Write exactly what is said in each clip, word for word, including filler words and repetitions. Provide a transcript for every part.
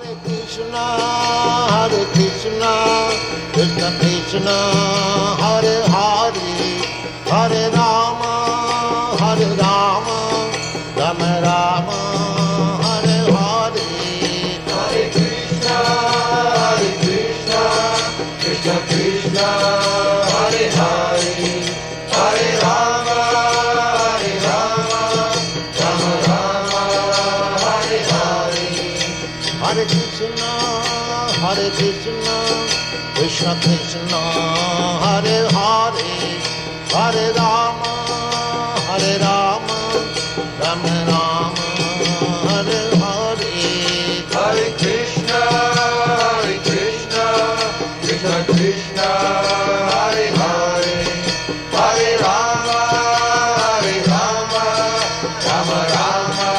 Hare Krishna, Hare Krishna, Krishna Krishna, Hare Hare, Hare Rama, Hare Rama, Rama Rama, Hare Hare, Hare Krishna, Hare Krishna, Krishna Krishna, Hare Hare, Hare Rama. Hare Krishna, Krishna Krishna, Hare Hare, Hare Rama, Hare Rama, Rama Rama, Hare Hare, Hare Krishna, Hare Krishna, Krishna Krishna, Hare Hare, Hare Rama, Hare Rama, Rama Rama,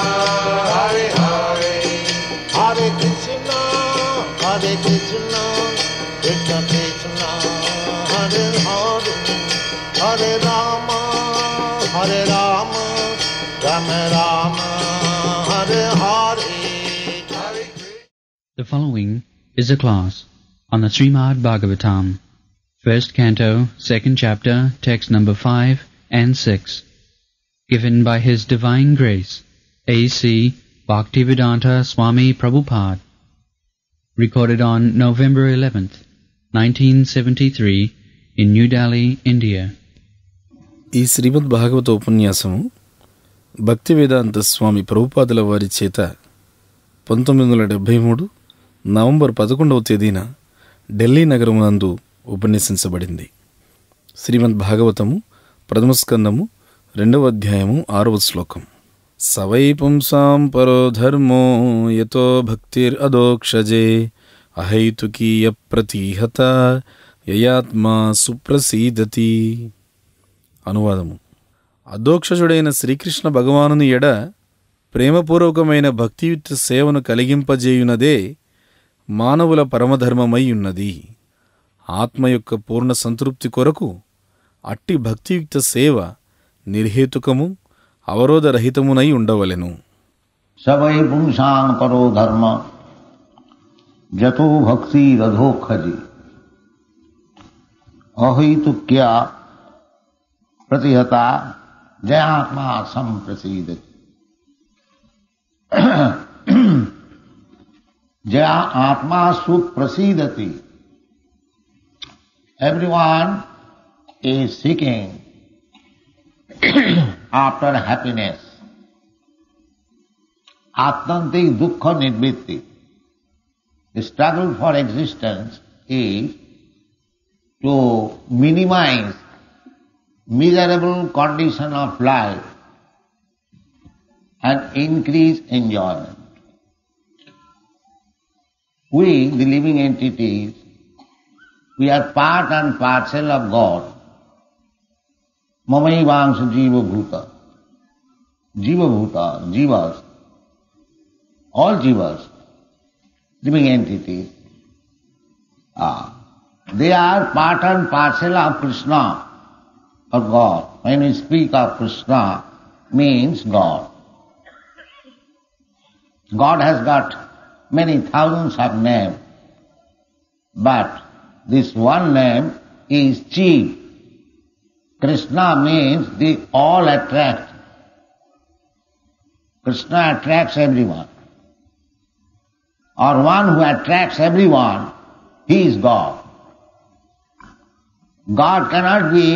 Hare Hare, Hare Krishna. Hare Krishna, Krishna Krishna, Hare Hare, Hare Rama, Hare Rama, Rama Rama, Hare Hare, Hare Krishna. The following is a class on the Srimad Bhagavatam, first canto, second chapter, text number five and six, given by His Divine Grace, A C Bhaktivedanta Swami Prabhupada. Recorded on November eleventh, nineteen seventy-three in New Delhi, India. ఈ శ్రీమద్ భాగవత ఉపన్యాసము భక్తివేదాంత స్వామి ప్రభుపాదుల వారి చేత పంతొమ్మిది వందల డెబ్బై మూడు November పదకొండవ తేదీన ఢిల్లీ నగరమునందు ఉపన్యసించబడింది. శ్రీమద్ భాగవతము ప్రథమ స్కందము రెండవ అధ్యాయము ఆరవ శ్లోకం. सवै पुंसां परोधर्मो यतो भक्तिरधोक्षजे अहैतुकी अप्रतिहता ययात्मा सुप्रसीदति. అనువాదము: అధోక్షజుడైన శ్రీకృష్ణ భగవానుని ఎడ ప్రేమపూర్వకమైన భక్తియుక్త సేవను కలిగింపజేయునదే మానవుల పరమధర్మమై ఉన్నది. ఆత్మ యొక్క పూర్ణ సంతృప్తి కొరకు అట్టి భక్తియుక్త సేవ నిర్హేతుకము అవరోధరహితమునై ఉండవలెను. సవై పుంసాం పరో ధర్మ జతో భక్తి రధోఖజి అహైతుక్య ప్రతిహత జయాత్మా సంప్రసీదతి. జయా ఆత్మా సుప్రసీదతి. Everyone is seeking after happiness, atmantik dukkha nirvitti. The struggle for existence is to minimize miserable condition of life and increase enjoyment. We, the living entities, we are part and parcel of God. Mamaivamsa jiva bhuta. Jiva bhuta, jivas, all jivas, living entities, ah, they are part and parcel of Krishna, of God. When we speak of Krishna, means God. God has got many thousands of names, but this one name is chief. Krishna means the all attract. Krishna attracts everyone. Or one who attracts everyone, he is God. God cannot be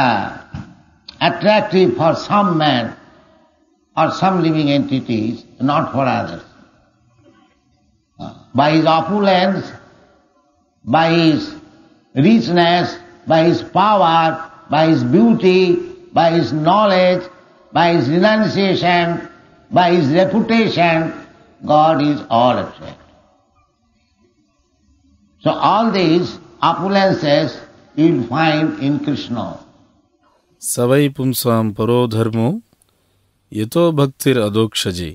uh, attractive for some men or some living entities, not for others. By his opulence, by his richness, by his power, by his beauty, by his knowledge, by his renunciation, by his reputation, God is all attracted. So all these opulences you will find in Krishna. Savai pumsam paro dharmo yato bhaktir adhokshaji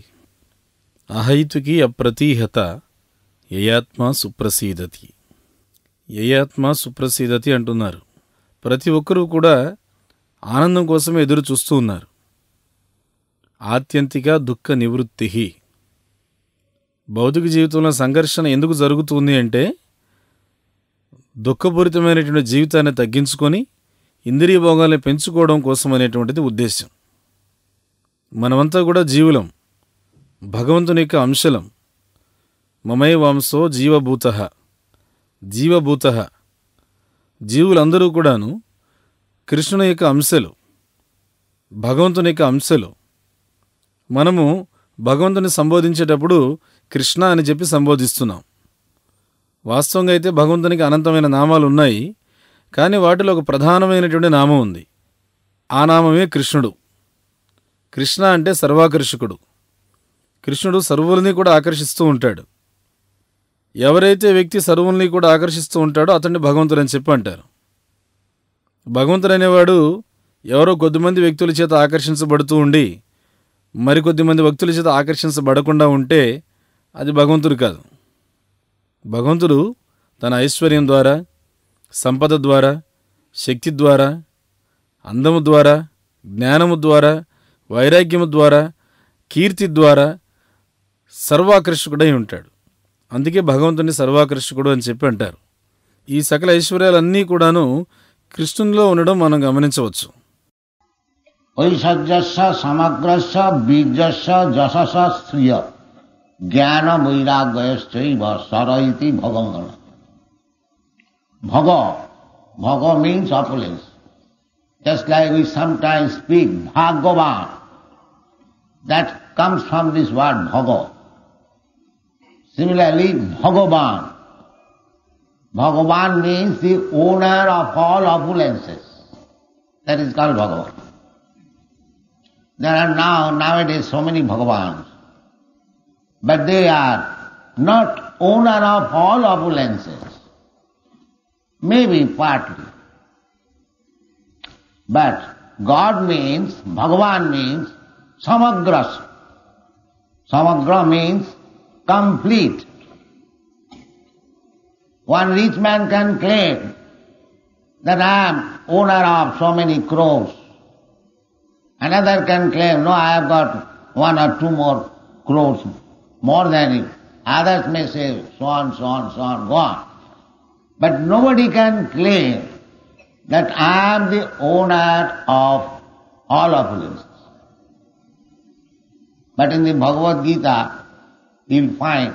ahaituki apratihata yayatma suprasidati. యయాత్మ సుప్రసిద్ధతి అంటున్నారు. ప్రతి ఒక్కరూ కూడా ఆనందం కోసం ఎదురు చూస్తూ ఉన్నారు. ఆత్యంతిక దుఃఖ నివృత్తి భౌతిక జీవితంలో సంఘర్షణ ఎందుకు జరుగుతుంది అంటే దుఃఖపూరితమైనటువంటి జీవితాన్ని తగ్గించుకొని ఇంద్రియ భోగాలను పెంచుకోవడం కోసం అనేటువంటిది ఉద్దేశం. మనమంతా కూడా జీవులం, భగవంతుని యొక్క అంశలం. మమై వాంసో జీవభూత జీవభూత జీవులందరూ కూడాను కృష్ణుని యొక్క అంశలు, భగవంతుని యొక్క అంశలు. మనము భగవంతుని సంబోధించేటప్పుడు కృష్ణ అని చెప్పి సంబోధిస్తున్నాం. వాస్తవంగా అయితే భగవంతునికి అనంతమైన నామాలు ఉన్నాయి, కానీ వాటిలో ఒక ప్రధానమైనటువంటి నామం ఉంది. ఆ నామమే కృష్ణుడు. కృష్ణ అంటే సర్వాకర్షకుడు. కృష్ణుడు సర్వుల్ని కూడా ఆకర్షిస్తూ ఉంటాడు. ఎవరైతే వ్యక్తి సర్వుల్ని కూడా ఆకర్షిస్తూ ఉంటాడో అతన్ని భగవంతుడు అని చెప్పి అంటారు. భగవంతుడు అనేవాడు ఎవరో కొద్దిమంది వ్యక్తుల చేత ఆకర్షించబడుతూ ఉండి మరికొద్దిమంది వ్యక్తుల చేత ఆకర్షించబడకుండా ఉంటే అది భగవంతుడు కాదు. భగవంతుడు తన ఐశ్వర్యం ద్వారా, సంపద ద్వారా, శక్తి ద్వారా, అందము ద్వారా, జ్ఞానము ద్వారా, వైరాగ్యము ద్వారా, కీర్తి ద్వారా సర్వాకర్షకుడై ఉంటాడు. అందుకే భగవంతుడిని సర్వాకర్షకుడు అని చెప్పి అంటారు. ఈ సకల ఐశ్వర్యాలన్నీ కూడాను కృష్ణునిలో ఉండడం మనం గమనించవచ్చు. ఐశ్వర్యస్య సమగ్రస్య బీజస్య జశస్య శ్రియ జ్ఞాన వైరాగ్యశ్చైవ సరయితి భగవంతుడు. భగ భగ means opulence. Just like we sometimes speak Bhagavan, that comes from this word Bhaga. Similarly, Bhagavan. Bhagavan means the owner of all opulences. That is called Bhagavan. There are now, nowadays so many Bhagavans, but they are not owner of all opulences. Maybe partly. But God means, Bhagavan means samagrasa. Samagra means complete. One rich man can claim that I am owner of so many crores. Another can claim, no, I have got one or two more crores, more than you. Others may say, so on, so on, so on, go on. But nobody can claim that I am the owner of all opulences. But in the Bhagavad Gita, you will find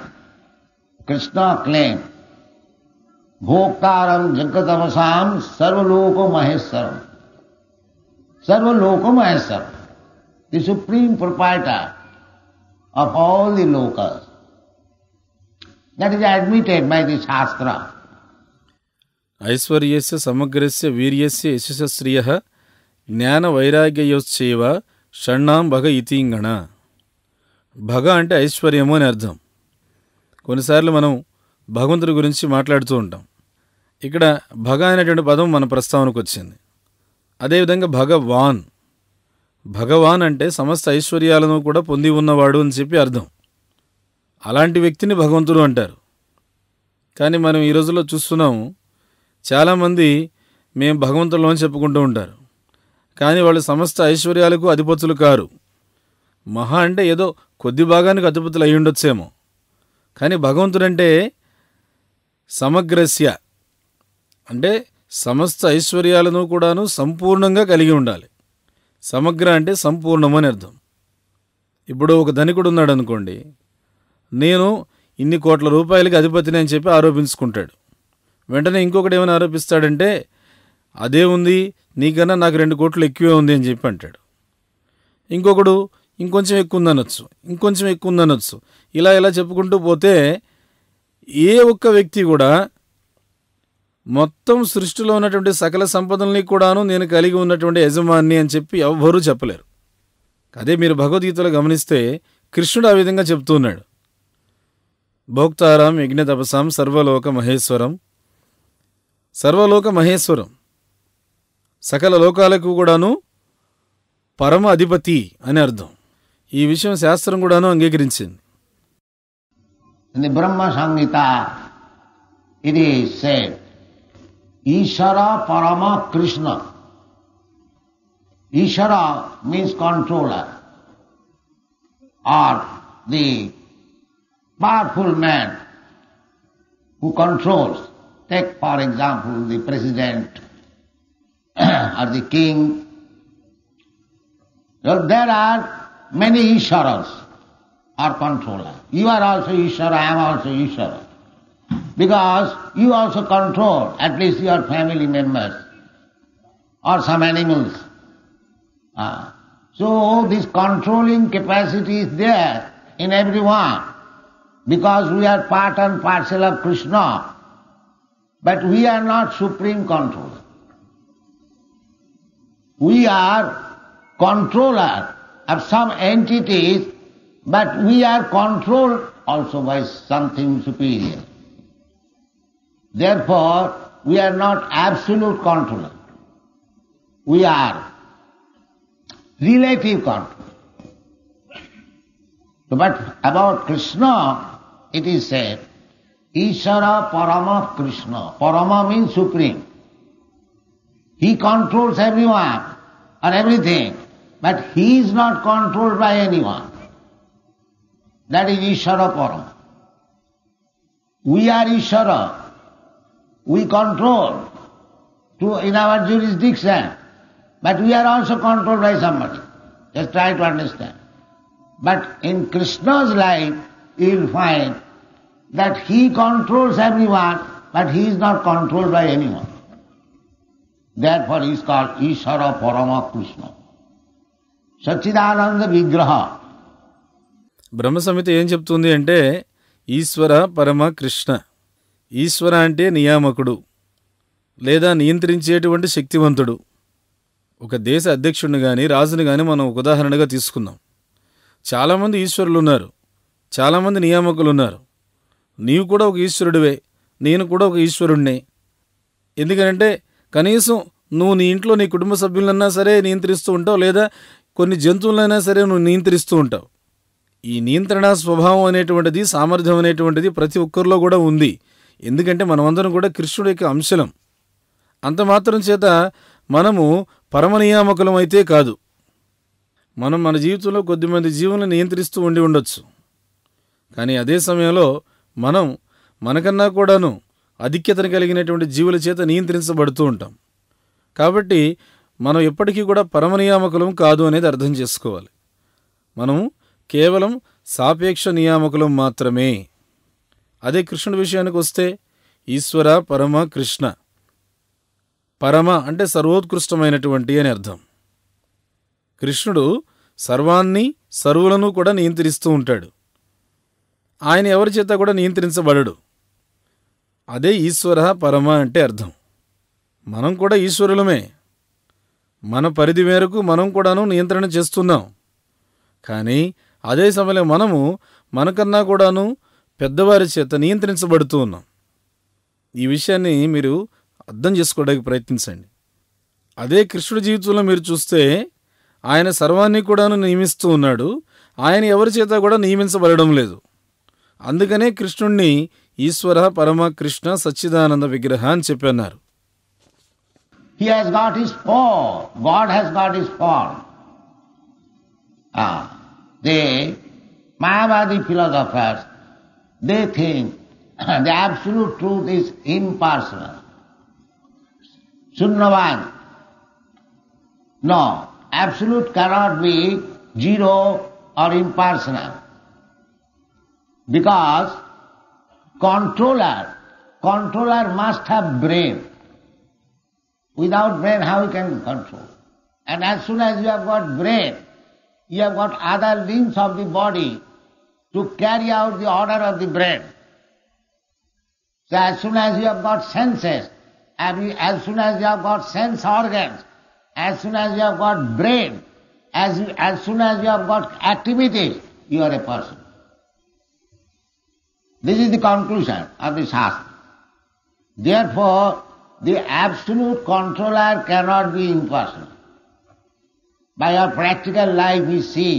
Krishna claimed, Bhoktaram jagatavasam sarvaloko maheswaram. Sarva-loka Maheshwara, the supreme proprietor of all the lokas. That is admitted by the Shastra. Aishwaryasya samagrasya viryasya yashasya sriyaha jnana vairagyayoscheva shannam bhaga iti ingana. Bhaga ante aishwaryamu ani ardham. కొన్నిసార్లు మనం భగవంతుడి గురించి మాట్లాడుతూ ఉంటాం. ఇక్కడ భగ అనేటువంటి పదం మన ప్రస్తావనకు వచ్చింది. అదేవిధంగా భగవాన్, భగవాన్ అంటే సమస్త ఐశ్వర్యాలను కూడా పొంది ఉన్నవాడు అని చెప్పి అర్థం. అలాంటి వ్యక్తిని భగవంతుడు అంటారు. కానీ మనం ఈ రోజుల్లో చూస్తున్నాం, చాలామంది మేము భగవంతుడు అని చెప్పుకుంటూ ఉంటారు, కానీ వాళ్ళు సమస్త ఐశ్వర్యాలకు అధిపతులు కారు. మహా అంటే ఏదో కొద్ది భాగానికి అధిపతులు అయి ఉండొచ్చేమో, కానీ భగవంతుడు అంటే సమగ్రస్య అంటే సమస్త ఐశ్వర్యాలను కూడాను సంపూర్ణంగా కలిగి ఉండాలి. సమగ్ర అంటే సంపూర్ణమని అర్థం. ఇప్పుడు ఒక ధనికుడు ఉన్నాడు అనుకోండి, నేను ఇన్ని కోట్ల రూపాయలకి అధిపతిని అని చెప్పి ఆరోపించుకుంటాడు. వెంటనే ఇంకొకటి ఏమైనా ఆరోపిస్తాడంటే, అదే ఉంది నీకన్నా నాకు రెండు కోట్లు ఎక్కువే ఉంది అని చెప్పి అంటాడు. ఇంకొకడు ఇంకొంచెం ఎక్కువ ఉందనొచ్చు, ఇంకొంచెం ఎక్కువ ఉందనొచ్చు. ఇలా ఇలా చెప్పుకుంటూ పోతే ఏ ఒక్క వ్యక్తి కూడా మొత్తం సృష్టిలో ఉన్నటువంటి సకల సంపదల్ని కూడాను నేను కలిగి ఉన్నటువంటి యజమాని అని చెప్పి ఎవ్వరూ చెప్పలేరు. అదే మీరు భగవద్గీతలో గమనిస్తే కృష్ణుడు ఆ విధంగా చెప్తూ ఉన్నాడు. భోక్తారాం యజ్ఞ తపసాం సర్వలోక మహేశ్వరం. సర్వలోక మహేశ్వరం, సకల లోకాలకు కూడాను పరమ అధిపతి అని అర్థం. ఈ విషయం శాస్త్రం కూడాను అంగీకరించింది. బ్రహ్మ సంహిత ఇది సేట్ Ishvara Parama Krishna. Ishvara means controller or the powerful man who controls. Take, for example, the president or the king. So there are many Ishwaras or controllers. You are also Ishwara, I am also Ishwara. Because you also control at least your family members or some animals. Ah. So this controlling capacity is there in everyone because we are part and parcel of Krishna, but we are not supreme controller. We are controller of some entities, but we are controlled also by something superior. Therefore, we are not absolute controller. We are relative controller. But about Krishna, it is said, Ishvara Parama Krishna. Parama means supreme. He controls everyone and everything, but he is not controlled by anyone. That is Ishvara Parama. We are Ishvara. We control to in our jurisdiction, but we are also controlled by somebody. Just try to understand. But in Krishna's life, you will find that he controls everyone, but he is not controlled by anyone. Therefore he is called Ishvara Parama Krishna. Satchidananda Vigraha. Brahma Samhita em cheptundi ante Ishvara Parama Krishna. ఈశ్వర అంటే నియామకుడు లేదా నియంత్రించేటువంటి శక్తివంతుడు. ఒక దేశ అధ్యక్షుడిని కానీ రాజుని కానీ మనం ఒక ఉదాహరణగా తీసుకుందాం. చాలామంది ఈశ్వరులు ఉన్నారు, చాలామంది నియామకులు ఉన్నారు. నీవు కూడా ఒక ఈశ్వరుడివే, నేను కూడా ఒక ఈశ్వరుడినే. ఎందుకంటే కనీసం నువ్వు నీ ఇంట్లో నీ కుటుంబ సభ్యులన్నా సరే నియంత్రిస్తూ ఉంటావు, లేదా కొన్ని జంతువులైనా సరే నువ్వు నియంత్రిస్తూ ఉంటావు. ఈ నియంత్రణ స్వభావం అనేటువంటిది, సామర్థ్యం అనేటువంటిది ప్రతి ఒక్కరిలో కూడా ఉంది. ఎందుకంటే మనమందరం కూడా కృష్ణుడి యొక్క అంశలం. అంత మాత్రం చేత మనము పరమనియామకులం అయితే కాదు. మనం మన జీవితంలో కొద్దిమంది జీవులను నియంత్రిస్తూ ఉండి ఉండొచ్చు, కానీ అదే సమయంలో మనం మనకన్నా కూడాను అధిక్యతను కలిగినటువంటి జీవుల చేత నియంత్రించబడుతూ ఉంటాం. కాబట్టి మనం ఎప్పటికీ కూడా పరమనియామకులం కాదు అనేది అర్థం చేసుకోవాలి. మనం కేవలం సాపేక్ష నియామకులం మాత్రమే. అదే కృష్ణుడి విషయానికి వస్తే ఈశ్వర పరమ కృష్ణ. పరమ అంటే సర్వోత్కృష్టమైనటువంటి అని అర్థం. కృష్ణుడు సర్వాన్ని సర్వులను కూడా నియంత్రిస్తూ ఉంటాడు. ఆయన ఎవరి చేత కూడా నియంత్రించబడడు. అదే ఈశ్వర పరమ అంటే అర్థం. మనం కూడా ఈశ్వరులమే. మన పరిధి మేరకు మనం కూడాను నియంత్రణ చేస్తున్నాం. కానీ అదే సమయంలో మనము మనకన్నా కూడాను పెద్దవారి చేత నియంత్రించబడుతూ ఉన్నాం. ఈ విషయాన్ని మీరు అర్థం చేసుకోవడానికి ప్రయత్నించండి. అదే కృష్ణుడి జీవితంలో మీరు చూస్తే ఆయన సర్వాన్ని కూడాను నియమిస్తూ ఉన్నాడు. ఆయన ఎవరి చేత కూడా నియమించబడడం లేదు. అందుకనే కృష్ణుణ్ణి ఈశ్వర పరమ కృష్ణ సచ్చిదానంద విగ్రహ అని చెప్పన్నారు. He has got his form. God has got his form. Ah, the Mayavadi philosophers, they think the absolute truth is impersonal. Sunnavad. No, absolute cannot be zero or impersonal. Because controller, controller must have brain. Without brain, how you can control? And as soon as you have got brain, you have got other limbs of the body to carry out the order of the brain. So as soon as you have got senses, as soon as you have got sense organs, as soon as you have got brain, as, you, as soon as you have got activity, you are a person. This is the conclusion of the Shastra. Therefore, the absolute controller cannot be impersonal. By our practical life we see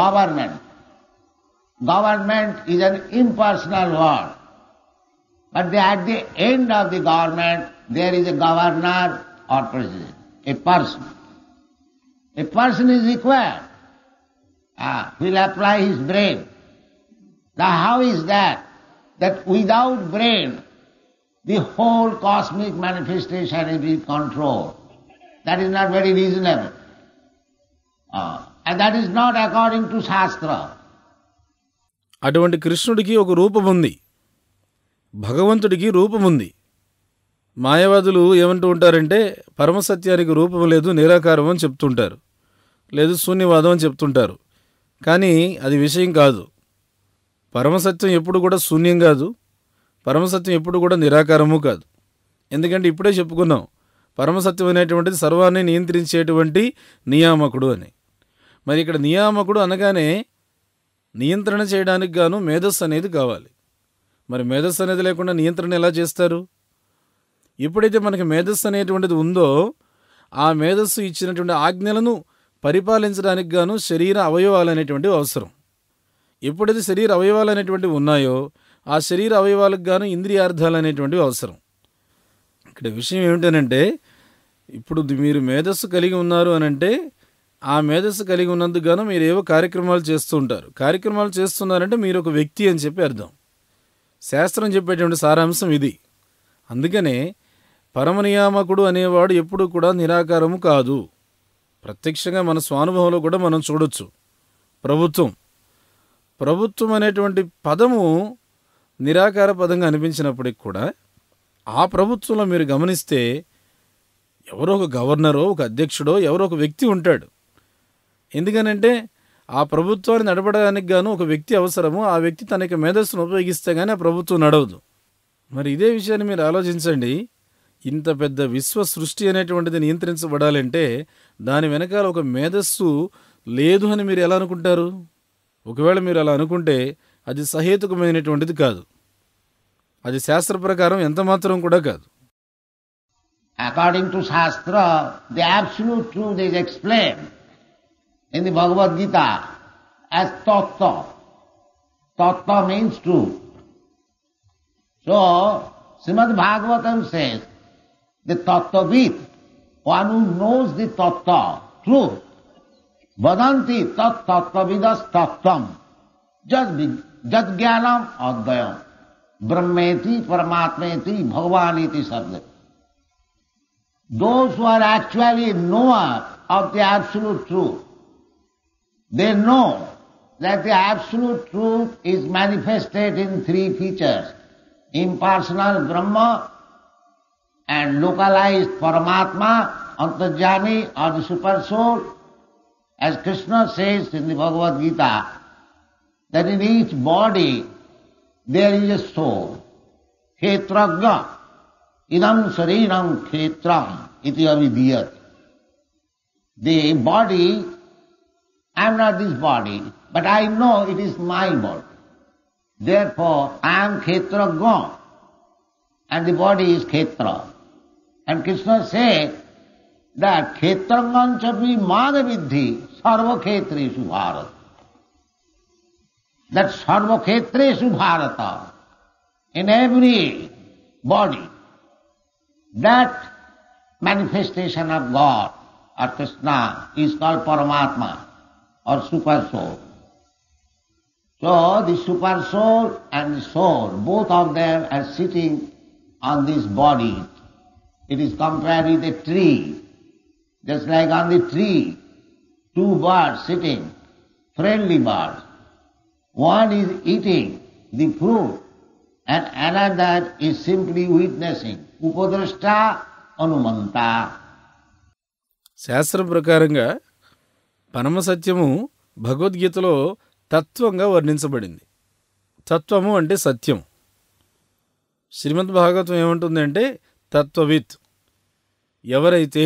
government. Government is an impersonal word. But at the end of the government, there is a governor or president, a person. A person is required. Ah, will apply his brain. Now how is that? That without brain, the whole cosmic manifestation is being controlled. That is not very reasonable. Uh, and that is not according to Shastra. Aduvanti Krishnudiki oka roopam undi, Bhagavantudiki roopam undi. మాయవాదులు ఏమంటూ ఉంటారంటే పరమసత్యానికి రూపం లేదు, నిరాకారం అని చెప్తుంటారు, లేదు శూన్యవాదం అని చెప్తుంటారు. కానీ అది విషయం కాదు. పరమసత్యం ఎప్పుడు కూడా శూన్యం కాదు, పరమసత్యం ఎప్పుడు కూడా నిరాకారము కాదు. ఎందుకంటే ఇప్పుడే చెప్పుకున్నాం, పరమసత్యం అనేటువంటిది సర్వాన్ని నియంత్రించేటువంటి నియామకుడు అని. మరి ఇక్కడ నియామకుడు అనగానే నియంత్రణ చేయడానికి గాను మేధస్సు అనేది కావాలి. మరి మేధస్సు అనేది లేకుండా నియంత్రణ ఎలా చేస్తారు? ఎప్పుడైతే మనకి మేధస్సు అనేటువంటిది ఉందో, ఆ మేధస్సు ఇచ్చినటువంటి ఆజ్ఞలను పరిపాలించడానికి గాను శరీర అవయవాలు అనేటువంటివి అవసరం. ఎప్పుడైతే శరీర అవయవాలు అనేటువంటివి ఉన్నాయో, ఆ శరీర అవయవాలకు గాను ఇంద్రియార్థాలు అనేటువంటివి అవసరం. ఇక్కడ విషయం ఏమిటనంటే, ఇప్పుడు మీరు మేధస్సు కలిగి ఉన్నారు అనంటే, ఆ మేధస్సు కలిగి ఉన్నందుకు గాను మీరు ఏవో కార్యక్రమాలు చేస్తూ ఉంటారు. కార్యక్రమాలు చేస్తున్నారంటే మీరు ఒక వ్యక్తి అని చెప్పి అర్థం. శాస్త్రం చెప్పేటువంటి సారాంశం ఇది. అందుకనే పరమనియామకుడు అనేవాడు ఎప్పుడూ కూడా నిరాకారము కాదు. ప్రత్యక్షంగా మన స్వానుభవంలో కూడా మనం చూడొచ్చు. ప్రభుత్వం ప్రభుత్వం అనేటువంటి పదము నిరాకార పదంగా అనిపించినప్పటికి కూడా, ఆ ప్రభుత్వంలో మీరు గమనిస్తే ఎవరో ఒక గవర్నరో ఒక అధ్యక్షుడో ఎవరో ఒక వ్యక్తి ఉంటాడు. ఎందుకనంటే ఆ ప్రభుత్వాన్ని నడపడానికి గాను ఒక వ్యక్తి అవసరము. ఆ వ్యక్తి తన యొక్క మేధస్సును ఉపయోగిస్తే కానీ ఆ ప్రభుత్వం నడవదు. మరి ఇదే విషయాన్ని మీరు ఆలోచించండి. ఇంత పెద్ద విశ్వ సృష్టి అనేటువంటిది నియంత్రించబడాలంటే దాని వెనకాల ఒక మేధస్సు లేదు అని మీరు ఎలా అనుకుంటారు? ఒకవేళ మీరు అలా అనుకుంటే అది సహేతుకమైనటువంటిది కాదు, అది శాస్త్ర ప్రకారం ఎంత మాత్రం కూడా కాదు. According to Shastra, the absolute truth is explained in the Bhagavad Gita as tattva. Tattva means truth. So Srimad Bhagavatam says, the tattvavit, one who knows the tattva, truth, vadanti tat tattvavidas tattvam, jad jnanam advayam, brahmeti paramatmeti bhagavaniti sabda. Those who are actually knower of the absolute truth, they know that the absolute truth is manifested in three features: impersonal Brahma and localized Paramatma, Antarjani or the Super Soul. As Krishna says in the Bhagavad Gita, that in each body there is a soul. Khetragya idam shariram khetram iti avidiyat. The body, I am not this body, but I know it is my body. Therefore, I am Khetragya, and the body is Khetra. And Krishna said that Khetragyan chapi madavidhi sarva khetresu bharata. That sarva khetresu bharata, in every body, that manifestation of God or Krishna is called Paramatma or Super Soul. So the Super Soul and the soul, both of them are sitting on this body. It is compared with a tree. Just like on the tree, two birds sitting, friendly birds. One is eating the fruit and another is simply witnessing. Upadrashta anumanta. శాస్త్ర ప్రకారంగా పరమసత్యము భగవద్గీతలో తత్వంగా వర్ణించబడింది. తత్వము అంటే సత్యం. శ్రీమద్ భాగవతం ఏమంటుంది అంటే, తత్వవిత్ ఎవరైతే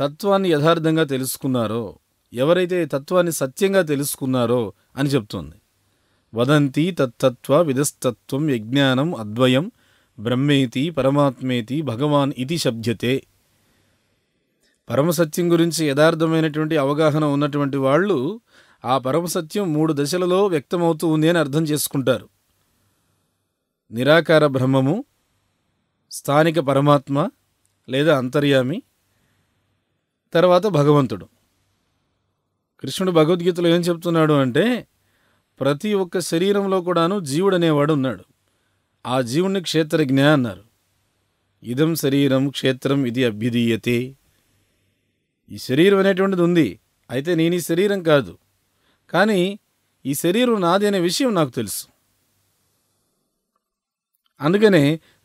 తత్వాన్ని యథార్థంగా తెలుసుకున్నారో, ఎవరైతే తత్వాన్ని సత్యంగా తెలుసుకున్నారో అని చెప్తుంది. వదంతి తత్తత్వ విదస్తత్వం యజ్ఞానం అద్వయం బ్రహ్మేతి పరమాత్మేతి భగవాన్ ఇది శబ్ద్యతే. పరమసత్యం గురించి యథార్థమైనటువంటి అవగాహన ఉన్నటువంటి వాళ్ళు ఆ పరమసత్యం మూడు దశలలో వ్యక్తమవుతూ ఉంది అని అర్థం చేసుకుంటారు. నిరాకార బ్రహ్మము, స్థానిక పరమాత్మ లేదా అంతర్యామి, తర్వాత భగవంతుడు. కృష్ణుడు భగవద్గీతలో ఏం చెప్తున్నాడు అంటే, ప్రతి ఒక్క శరీరంలో కూడాను జీవుడనేవాడు ఉన్నాడు. ఆ జీవుని క్షేత్రజ్ఞ అన్నారు. ఇదం శరీరం క్షేత్రం ఇది అభ్యుదీయతే. ఈ శరీరం అనేటువంటిది ఉంది, అయితే నేను ఈ శరీరం కాదు, కానీ ఈ శరీరం నాది అనే విషయం నాకు తెలుసు. అందుకనే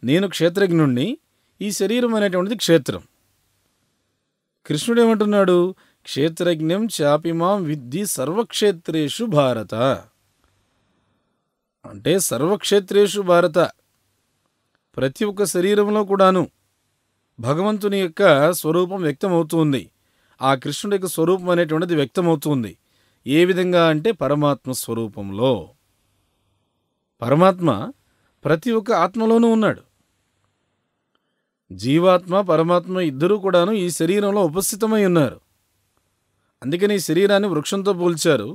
నేను క్షేత్రజ్ఞుణ్ణి, ఈ శరీరం అనేటువంటిది క్షేత్రం. కృష్ణుడేమంటున్నాడు? క్షేత్రజ్ఞం చాపిమాం విద్ధి సర్వక్షేత్రేషు భారత. అంటే సర్వక్షేత్రేషు భారత, ప్రతి ఒక్క శరీరంలో కూడాను భగవంతుని యొక్క స్వరూపం వ్యక్తమవుతుంది. ఆ కృష్ణుడి యొక్క స్వరూపం అనేటువంటిది వ్యక్తమవుతుంది. ఏ విధంగా అంటే పరమాత్మ స్వరూపంలో. పరమాత్మ ప్రతి ఒక్క ఆత్మలోనూ ఉన్నాడు. జీవాత్మ పరమాత్మ ఇద్దరూ కూడాను ఈ శరీరంలో ఉపస్థితమై ఉన్నారు. అందుకని ఈ శరీరాన్ని వృక్షంతో పోల్చారు.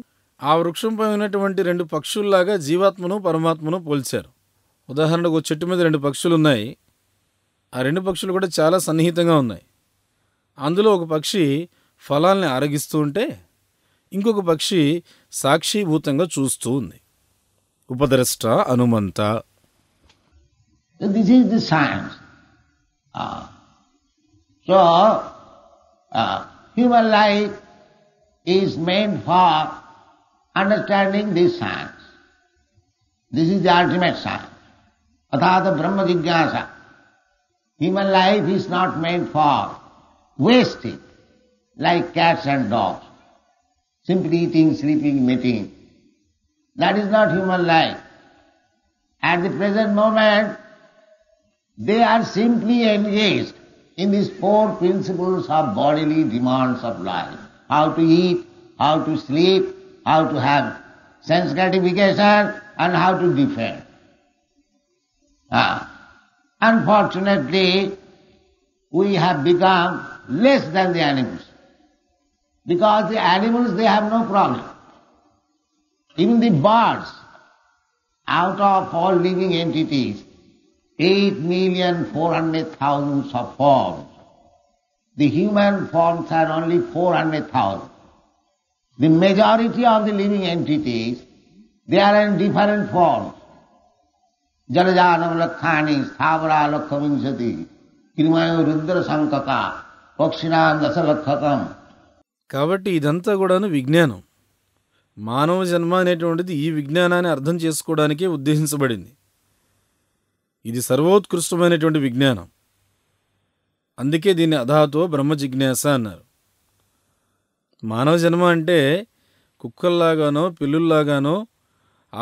ఆ వృక్షంపై ఉన్నటువంటి రెండు పక్షుల్లాగా జీవాత్మను పరమాత్మను పోల్చారు. ఉదాహరణకు ఒక చెట్టు మీద రెండు పక్షులు ఉన్నాయి. ఆ రెండు పక్షులు కూడా చాలా సన్నిహితంగా ఉన్నాయి. అందులో ఒక పక్షి ఫలాల్ని ఆరగిస్తూ ఉంటే ఇంకొక పక్షి సాక్షిభూతంగా చూస్తూ ఉంది. Upadrasta అనుమంత. This is the science. Uh, so, uh, human life is meant for understanding this science. This is the ultimate science. Athāta brahma jiññāsa. Human life is not meant for wasting, like cats and dogs, simply eating, sleeping, mating. That is not human life. At the present moment, they are simply engaged in these four principles of bodily demands of life. How to eat, how to sleep, how to have sense gratification, and how to defend. Ah. Unfortunately, we have become less than the animals. Because the animals, they have no problem. Even the birds, out of all living entities, eight million four hundred thousand of forms. The human forms are only four hundred thousand. The majority of the living entities, they are in different forms. Jalajanam lakkhani, sthavara lakkhavinshati, kirmayo rudra sankaka, pakshinam dasalakkhakam. కాబట్టి ఇదంతా కూడాను విజ్ఞానం. మానవ జన్మ అనేటువంటిది ఈ విజ్ఞానాన్ని అర్థం చేసుకోవడానికే ఉద్దేశించబడింది. ఇది సర్వోత్కృష్టమైనటువంటి విజ్ఞానం. అందుకే దీన్ని అధాతో బ్రహ్మ జిజ్ఞాస అన్నారు. మానవ జన్మ అంటే కుక్కల్లాగానో పిల్లుల్లాగానో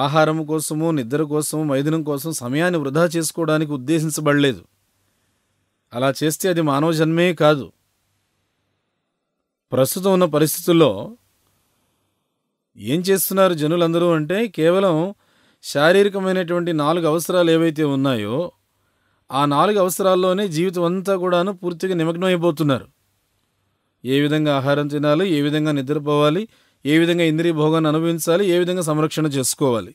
ఆహారం కోసము నిద్ర కోసము మైదనం కోసం సమయాన్ని వృధా చేసుకోవడానికి ఉద్దేశించబడలేదు. అలా చేస్తే అది మానవ జన్మే కాదు. ప్రస్తుతం ఉన్న పరిస్థితుల్లో ఏం చేస్తున్నారు జనులందరూ అంటే, కేవలం శారీరకమైనటువంటి నాలుగు అవసరాలు ఏవైతే ఉన్నాయో ఆ నాలుగు అవసరాల్లోనే జీవితం అంతా కూడాను పూర్తిగా నిమగ్నమైపోతున్నారు. ఏ విధంగా ఆహారం తినాలి, ఏ విధంగా నిద్రపోవాలి, ఏ విధంగా ఇంద్రియ భోగాన్ని అనుభవించాలి, ఏ విధంగా సంరక్షణ చేసుకోవాలి.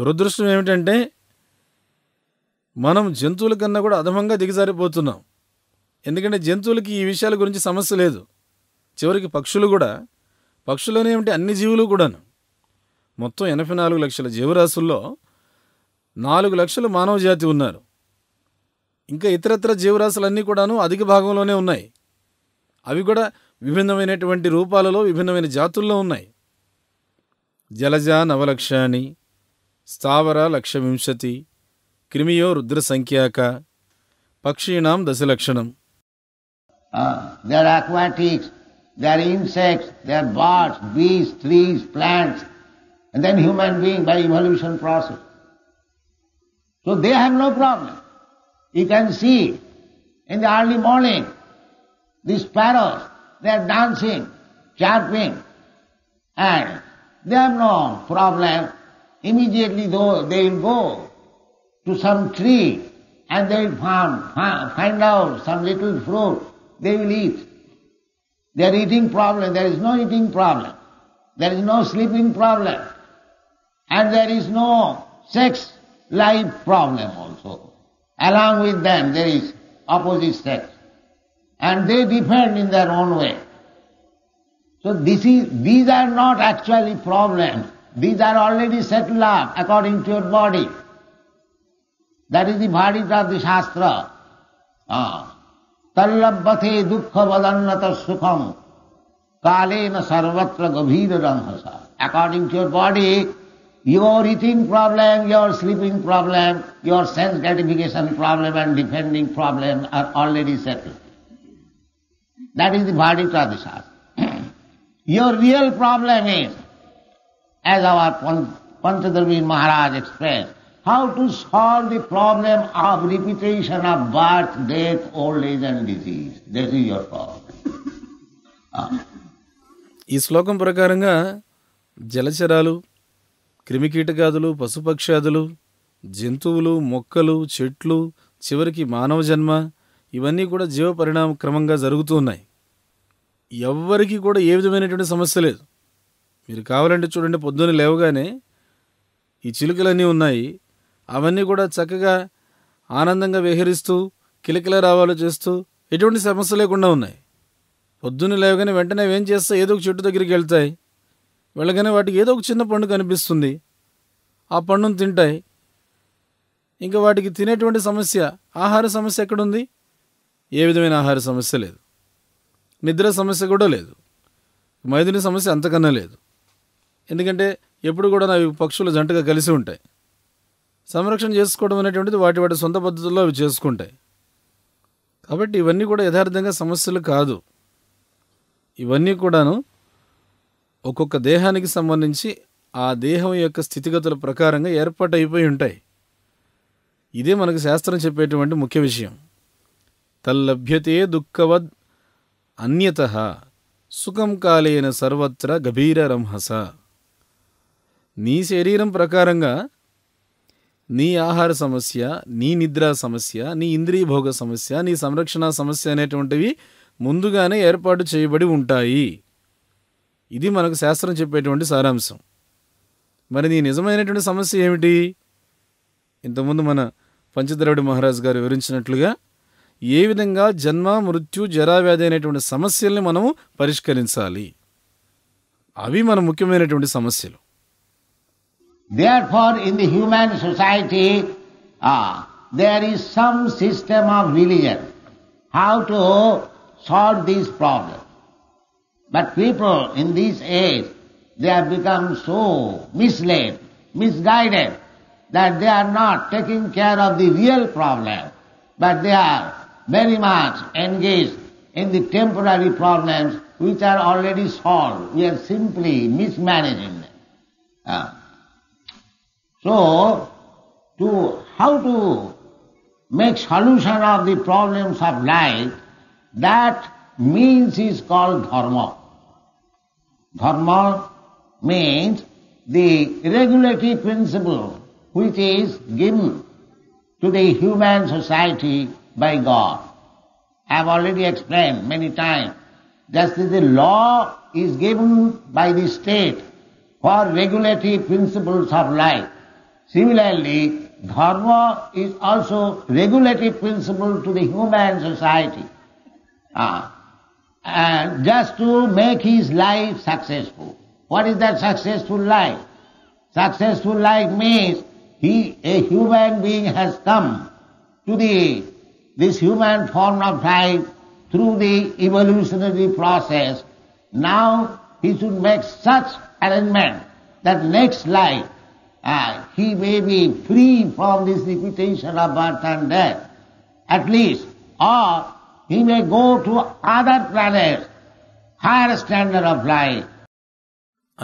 దురదృష్టం ఏమిటంటే మనం జంతువుల కన్నా కూడా అధమంగా దిగజారిపోతున్నాం. ఎందుకంటే జంతువులకి ఈ విషయాల గురించి సమస్య లేదు. చివరికి పక్షులు కూడా, పక్షులనే ఏమిటి అన్ని జీవులు కూడాను, మొత్తం ఎనభై నాలుగు లక్షల జీవరాశుల్లో నాలుగు లక్షలు మానవ జాతి ఉన్నారు. ఇంకా ఇతరత్ర జీవరాశులన్నీ కూడాను అధిక భాగంలోనే ఉన్నాయి. అవి కూడా విభిన్నమైనటువంటి రూపాలలో విభిన్నమైన జాతుల్లో ఉన్నాయి. జలజ నవలక్షాని, స్థావర లక్ష వింశతి, క్రిమియో Rudra సంఖ్యాక, పక్షీణాం దశలక్షణం. They are insects, they are birds, bees, trees, plants, and then human being by evolution process. So they have no problem. You can see in the early morning, these sparrows, they are dancing, chirping, and they have no problem. Immediately though they will go to some tree and they will find out some little fruit, they will eat. There is eating problem, there is no eating problem, there is no sleeping problem, and there is no sex life problem also. Along with them there is opposite sex, and they depend in their own way. So this is, these are not actually problems These are already settled up according to your body. That is the verdict of the Shastra. Tallabhate dukkha vadannata sukham kalena sarvatra gavira ramhasa. According to your body, your eating problem, your sleeping problem, your sense gratification problem and defending problem are already settled. That is the verdict of the Shastra. Your real problem is, as our Panchadharmi Maharaj explained, how to solve the problem of repetition of birth, death, old age and disease. That is your problem. ఈ శ్లోకం ప్రకారంగా జలచరాలు, క్రిమికీటకాదులు, పశుపక్షాదులు, జంతువులు, మొక్కలు, చెట్లు, చివరికి మానవ జన్మ, ఇవన్నీ కూడా జీవ పరిణామ క్రమంగా జరుగుతూ ఉన్నాయి. ఎవ్వరికీ కూడా ఏ విధమైనటువంటి సమస్య లేదు. మీరు కావాలంటే చూడండి, పొద్దున్న లేవగానే ఈ చిలుకలన్నీ ఉన్నాయి, అవన్నీ కూడా చక్కగా ఆనందంగా విహరిస్తూ కిలకిల రావాలు చేస్తూ ఎటువంటి సమస్య లేకుండా ఉన్నాయి. పొద్దున్న లేవగానే వెంటనే ఏం చేస్తా, ఏదో ఒక చెట్టు దగ్గరికి వెళ్తాయి, వెళ్ళగానే వాటికి ఏదో ఒక చిన్న పండు కనిపిస్తుంది, ఆ పండును తింటాయి. ఇంకా వాటికి తినేటువంటి సమస్య, ఆహార సమస్య ఎక్కడుంది? ఏ విధమైన ఆహార సమస్య లేదు, నిద్ర సమస్య కూడా లేదు, మైథుని సమస్య అంతకన్నా లేదు. ఎందుకంటే ఎప్పుడు కూడా అవి పక్షులు జంటగా కలిసి ఉంటాయి. సంరక్షణ చేసుకోవడం అనేటువంటిది వాటి వాటి సొంత పద్ధతుల్లో అవి చేసుకుంటాయి. కాబట్టి ఇవన్నీ కూడా యథార్థంగా సమస్యలు కాదు. ఇవన్నీ కూడాను ఒక్కొక్క దేహానికి సంబంధించి ఆ దేహం యొక్క స్థితిగతుల ప్రకారంగా ఏర్పాటైపోయి ఉంటాయి. ఇదే మనకు శాస్త్రం చెప్పేటువంటి ముఖ్య విషయం. తల్లభ్యతే దుఃఖవద్ అన్యతః సుఖం కాలేన సర్వత్ర గభీర రంహస. నీ శరీరం ప్రకారంగా నీ ఆహార సమస్య, నీ నిద్రా సమస్య, నీ ఇంద్రియభోగ సమస్య, నీ సంరక్షణ సమస్య అనేటువంటివి ముందుగానే ఏర్పాటు చేయబడి ఉంటాయి. ఇది మనకు శాస్త్రం చెప్పేటువంటి సారాంశం. మరి నీ నిజమైనటువంటి సమస్య ఏమిటి? ఇంతకుముందు మన పంచద్రవిడ మహారాజ్ గారు వివరించినట్లుగా ఏ విధంగా జన్మ, మృత్యు, జరావ్యాధి అనేటువంటి సమస్యల్ని మనము పరిష్కరించాలి. అవి మన ముఖ్యమైనటువంటి సమస్యలు. Therefore, in the human society, ah, there is some system of religion, how to solve these problems. But people in this age, they have become so misled, misguided, that they are not taking care of the real problem, but they are very much engaged in the temporary problems which are already solved. We are simply mismanaging them. Ah. So, to how to make solution of the problems of life, that means is called dharma. Dharma means the regulatory principle which is given to the human society by God. I have already explained many times, just as the law is given by the state for regulatory principles of life, similarly, dharma is also regulatory principle to the human society, ah. and just to make his life successful. What is that successful life? Successful life means he, a human being has come to the this human form of life through the evolutionary process. Now he should make such arrangement that next life Ah, he may be free from this repetition of birth and death, at least, or he may go to other planets, higher standard of life.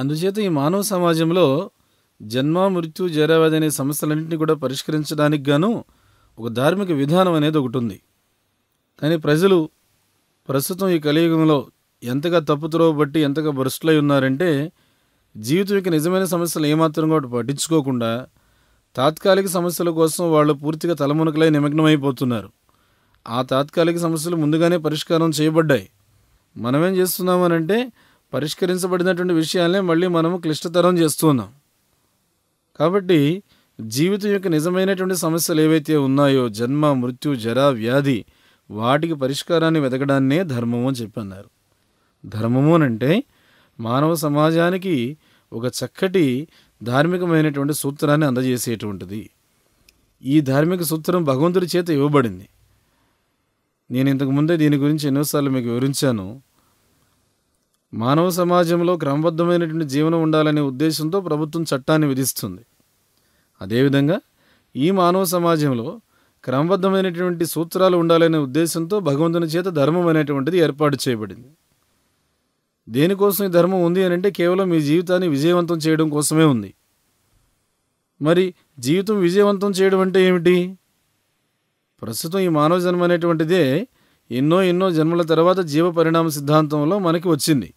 అందుచేత ఈ మానవ సమాజంలో జన్మ, మృత్యు, జరావ్యాధి అనే సమస్యలన్నింటినీ కూడా పరిష్కరించడానికి గాను ఒక ధార్మిక విధానం అనేది ఒకటి ఉంది. కానీ ప్రజలు ప్రస్తుతం ఈ కలియుగంలో ఎంతగా తప్పుత్రోవ బట్టి ఎంతగా భ్రష్టులై ఉన్నారంటే, జీవితం యొక్క నిజమైన సమస్యలు ఏమాత్రం కూడా పట్టించుకోకుండా తాత్కాలిక సమస్యల కోసం వాళ్ళు పూర్తిగా తలమునకలై నిమగ్నమైపోతున్నారు. ఆ తాత్కాలిక సమస్యలు ముందుగానే పరిష్కారం చేయబడ్డాయి. మనమేం చేస్తున్నామనంటే పరిష్కరించబడినటువంటి విషయాలనే మళ్ళీ మనము క్లిష్టతరం చేస్తున్నాం. కాబట్టి జీవితం యొక్క నిజమైనటువంటి సమస్యలు ఏవైతే ఉన్నాయో, జన్మ, మృత్యు, జరా, వ్యాధి, వాటికి పరిష్కారాన్ని వెతకడాన్నే ధర్మము అని చెప్పన్నారు. ధర్మము అంటే మానవ సమాజానికి ఒక చక్కటి ధార్మికమైనటువంటి సూత్రాన్ని అందజేసేటువంటిది. ఈ ధార్మిక సూత్రం భగవంతుడి చేత ఇవ్వబడింది. నేను ఇంతకు ముందే దీని గురించి ఎన్నోసార్లు మీకు వివరించాను. మానవ సమాజంలో క్రమబద్ధమైనటువంటి జీవనం ఉండాలనే ఉద్దేశంతో ప్రభుత్వం చట్టాన్ని విధిస్తుంది. అదేవిధంగా ఈ మానవ సమాజంలో క్రమబద్ధమైనటువంటి సూత్రాలు ఉండాలనే ఉద్దేశంతో భగవంతుని చేత ధర్మం అనేటువంటిది ఏర్పాటు చేయబడింది. దేనికోసం ఈ ధర్మం ఉంది అని అంటే కేవలం మీ జీవితాన్ని విజయవంతం చేయడం కోసమే ఉంది. మరి జీవితం విజయవంతం చేయడం అంటే ఏమిటి? ప్రస్తుతం ఈ మానవ జన్మ అనేటువంటిదే ఎన్నో ఎన్నో జన్మల తర్వాత జీవ పరిణామ సిద్ధాంతంలో మనకి వచ్చింది.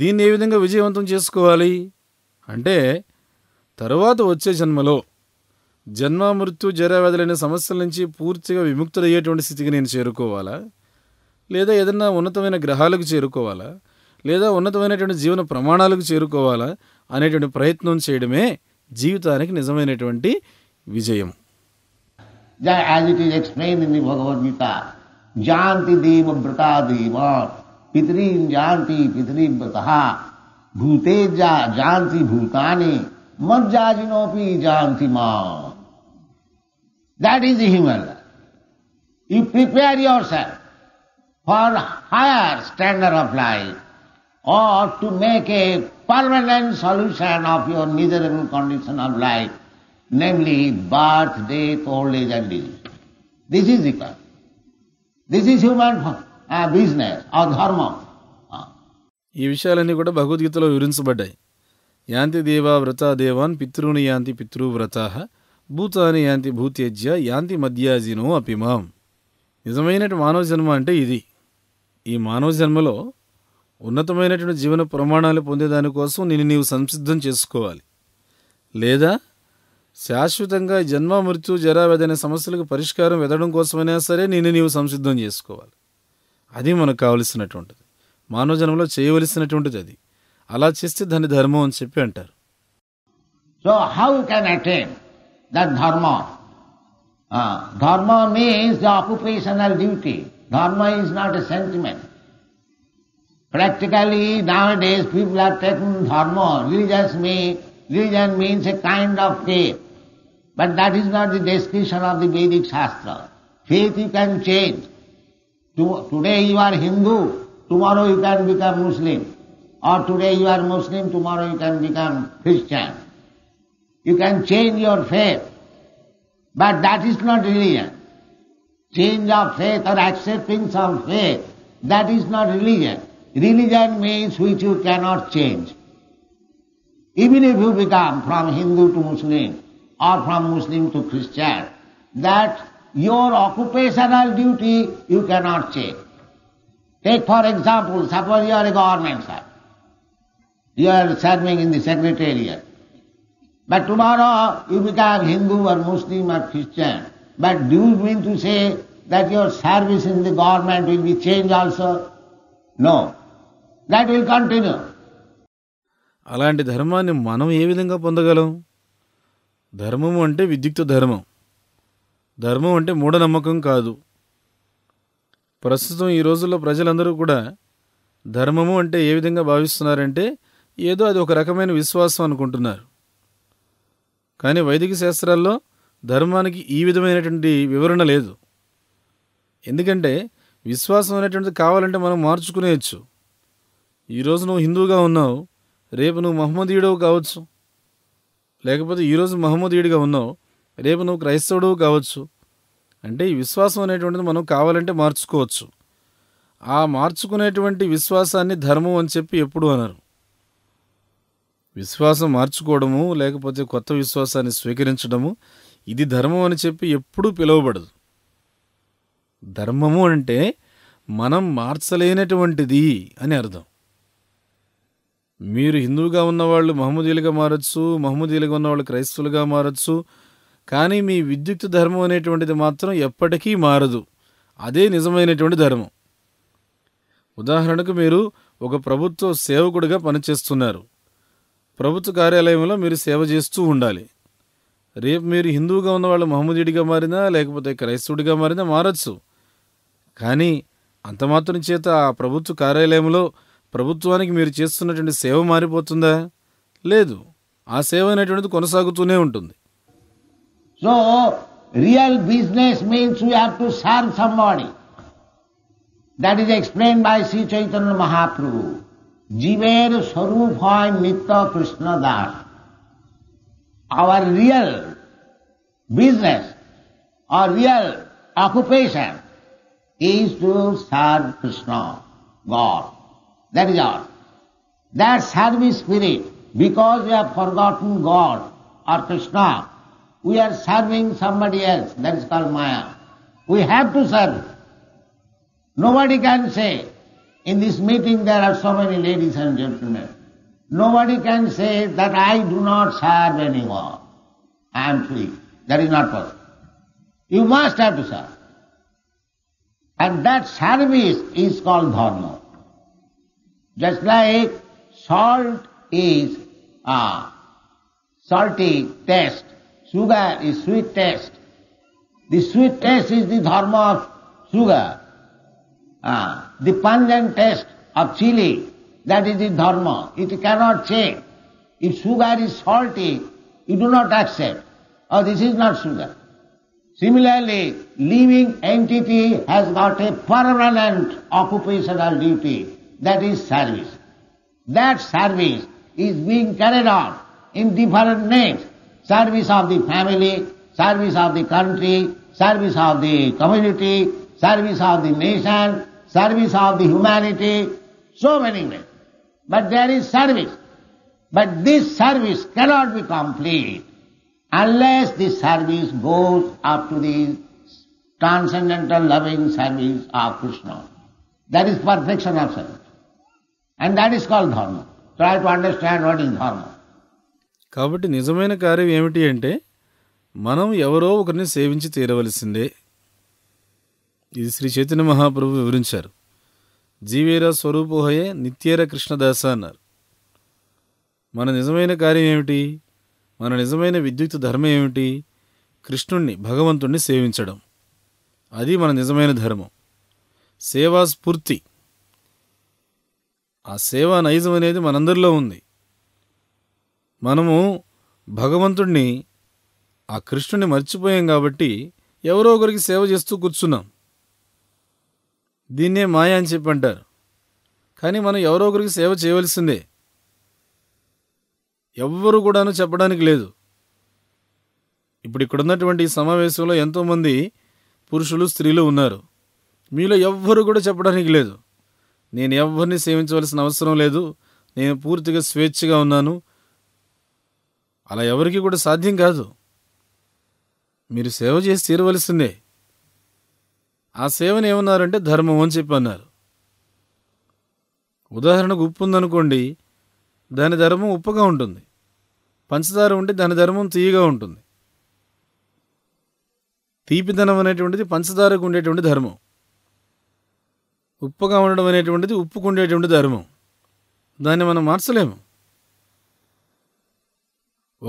దీన్ని ఏ విధంగా విజయవంతం చేసుకోవాలి అంటే తరువాత వచ్చే జన్మలో జన్మ మృత్యు జరావ్యాధులైన సమస్యల నుంచి పూర్తిగా విముక్తులయ్యేటువంటి స్థితికి నేను చేరుకోవాలా, లేదా ఏదైనా ఉన్నతమైన గ్రహాలకు చేరుకోవాలా, లేదా ఉన్నతమైనటువంటి జీవన ప్రమాణాలకు చేరుకోవాలా అనేటువంటి ప్రయత్నం చేయడమే జీవితానికి నిజమైనటువంటి విజయం. జాంతి దేవ వ్రతా దేవ పితరీం జాంతి పితరీం వ్రత భూతే జా జాంతి భూతాని మజ్జాజినోపి జాంతి మా. That is human life. You prepare your self for higher standard of life or to make a permanent solution of your miserable condition of life, namely birth, death, old age and disease. This is ఇక This is human uh, business or dharma. ఈ విషయాలన్నీ కూడా భగవద్గీతలో వివరించబడ్డాయి. యాంతి దేవా వ్రతా దేవాన్ పితృని యాంతి పితృవ్రతా భూతాని యాంతి భూతేజ్య యాంతి మధ్యాజినో అపిమాం. నిజమైనటువంటి మానవ జన్మ అంటే ఇది. ఈ మానవ జన్మలో ఉన్నతమైనటువంటి జీవన ప్రమాణాలు పొందేదానికోసం నిన్ను నీవు సంసిద్ధం చేసుకోవాలి. లేదా శాశ్వతంగా జన్మ మృత్యు జరావ్యాధైన సమస్యలకు పరిష్కారం వెతడం కోసమైనా సరే నిన్ను నీవు సంసిద్ధం చేసుకోవాలి. అది మనకు కావలసినటువంటిది, మానవ జన్మలో చేయవలసినటువంటిది. అది అలా చేస్తే దాన్ని ధర్మం అని చెప్పి అంటారు. So how you can attain that dharma? Dharma means the occupational duty. Dharma is not a sentiment. Practically nowadays people are taking dharma religious మీ. Religion means a kind of faith, but that is not the description of the Vedic Shastra. Faith you can change. Today you are Hindu, tomorrow you can become Muslim. Or today you are Muslim, tomorrow you can become Christian. You can change your faith, but that is not religion. Change of faith or acceptance of faith, that is not religion. Religion means which you cannot change. Even if you become from Hindu to Muslim or from Muslim to Christian, that your occupational duty you cannot change. Take for example, suppose you are a government servant. You are serving in the secretariat. But tomorrow you become Hindu or Muslim or Christian. But do you mean to say that your service in the government will be changed also? No. That will continue. అలాంటి ధర్మాన్ని మనం ఏ విధంగా పొందగలం? ధర్మము అంటే విద్యుక్త ధర్మం. ధర్మం అంటే మూఢనమ్మకం కాదు. ప్రస్తుతం ఈ రోజుల్లో ప్రజలందరూ కూడా ధర్మము అంటే ఏ విధంగా భావిస్తున్నారంటే ఏదో అది ఒక రకమైన విశ్వాసం అనుకుంటున్నారు. కానీ వైదిక శాస్త్రాల్లో ధర్మానికి ఈ విధమైనటువంటి వివరణ లేదు. ఎందుకంటే విశ్వాసం అనేటువంటిది కావాలంటే మనం మార్చుకునేయచ్చు. ఈరోజు నువ్వు హిందువుగా ఉన్నావు, రేపు నువ్వు మహమ్మదీయుడవు కావచ్చు. లేకపోతే ఈరోజు మహమ్మదీయుడిగా ఉన్నావు, రేపు నువ్వు క్రైస్తవుడవు కావచ్చు. అంటే ఈ విశ్వాసం అనేటువంటిది మనం కావాలంటే మార్చుకోవచ్చు. ఆ మార్చుకునేటువంటి విశ్వాసాన్ని ధర్మం అని చెప్పి ఎప్పుడు అనరు. విశ్వాసం మార్చుకోవడము, లేకపోతే కొత్త విశ్వాసాన్ని స్వీకరించడము, ఇది ధర్మం అని చెప్పి ఎప్పుడూ పిలువబడదు. ధర్మము అంటే మనం మార్చలేనటువంటిది అని అర్థం. మీరు హిందువుగా ఉన్నవాళ్ళు మహమ్మదీలుగా మారచ్చు, మహమ్మదీలుగా ఉన్నవాళ్ళు క్రైస్తవులుగా మారచ్చు, కానీ మీ విద్యుక్త ధర్మం అనేటువంటిది మాత్రం ఎప్పటికీ మారదు. అదే నిజమైనటువంటి ధర్మం. ఉదాహరణకు మీరు ఒక ప్రభుత్వ సేవకుడిగా పనిచేస్తున్నారు. ప్రభుత్వ కార్యాలయంలో మీరు సేవ చేస్తూ ఉండాలి. రేపు మీరు హిందువుగా ఉన్నవాళ్ళు మహమ్మదీడిగా మారినా, లేకపోతే క్రైస్తవుడిగా మారినా మారచ్చు. కానీ అంత మాత్రం చేత ఆ ప్రభుత్వ కార్యాలయంలో ప్రభుత్వానికి మీరు చేస్తున్నటువంటి సేవ మారిపోతుందా? లేదు, ఆ సేవ అనేటువంటిది కొనసాగుతూనే ఉంటుంది. So real business means you have to serve somebody. That is explained by Shri Chaitanya Mahaprabhu. జీవేర్ స్వరూపాయ నిత్య కృష్ణ దాస్. Our real business or real occupation is to serve Krishna, God. That is all. That service spirit, because we have forgotten God or Krishna, we are serving somebody else. That is called Maya. We have to serve. Nobody can say, in this meeting there are so many ladies and gentlemen, nobody can say that I do not serve anyone. I am free. That is not possible. You must have to serve. And that service is called dharma. Just like salt is uh, salty taste, sugar is sweet taste. The sweet taste is the dharma of sugar. Uh, the pungent taste of chili, that is the dharma. It cannot change. If sugar is salty, you do not accept. Oh, this is not sugar. Similarly, living entity has got a permanent occupational duty, that is service. That service is being carried on in different names. Service of the family, service of the country, service of the community, service of the nation, service of the humanity, so many names. But there is service. But this service cannot be complete unless the service goes up to the transcendental loving service of Krishna. That is perfection of service. And that is called dharma. Try to understand what is dharma. కాబట్టి నిజమైన కార్యం ఏమిటి అంటే మనం ఎవరో ఒకరిని సేవించి తీరవలసిందే. ఇది శ్రీ చైతన్య మహాప్రభు వివరించారు. జీవేర స్వరూపోహయే నిత్యేర కృష్ణదాస అన్నారు. మన నిజమైన కార్యం ఏమిటి? మన నిజమైన విద్యుక్త ధర్మం ఏమిటి? కృష్ణుణ్ణి, భగవంతుణ్ణి సేవించడం. అది మన నిజమైన ధర్మం. సేవాస్ఫూర్తి, ఆ సేవా నైజం అనేది మనందరిలో ఉంది. మనము భగవంతుణ్ణి, ఆ కృష్ణుణ్ణి మర్చిపోయాం కాబట్టి ఎవరో ఒకరికి సేవ చేస్తూ కూర్చున్నాం. దీన్నే మాయ అని చెప్పి అంటారు. కానీ మనం ఎవరో ఒకరికి సేవ చేయవలసిందే. ఎవ్వరూ కూడాను చెప్పడానికి లేదు. ఇప్పుడు ఇక్కడ ఉన్నటువంటి ఈ సమావేశంలో ఎంతోమంది పురుషులు, స్త్రీలు ఉన్నారు. మీలో ఎవ్వరూ కూడా చెప్పడానికి లేదు, నేను ఎవ్వరిని సేవించవలసిన అవసరం లేదు, నేను పూర్తిగా స్వేచ్ఛగా ఉన్నాను. అలా ఎవరికి కూడా సాధ్యం కాదు. మీరు సేవ చేసి తీరవలసిందే. ఆ సేవను ఏమన్నారంటే ధర్మం అని చెప్పి అన్నారు. ఉదాహరణకు ఉప్పు ఉందనుకోండి, దాని ధర్మం ఉప్పుగా ఉంటుంది. పంచదార ఉంటే దాని ధర్మం తీయగా ఉంటుంది. తీపిదనం అనేటువంటిది పంచదారకు ఉండేటువంటి ధర్మం. ఉప్పుగా ఉండడం అనేటువంటిది ఉప్పుకు ఉండేటువంటి ధర్మం. దాన్ని మనం మార్చలేము.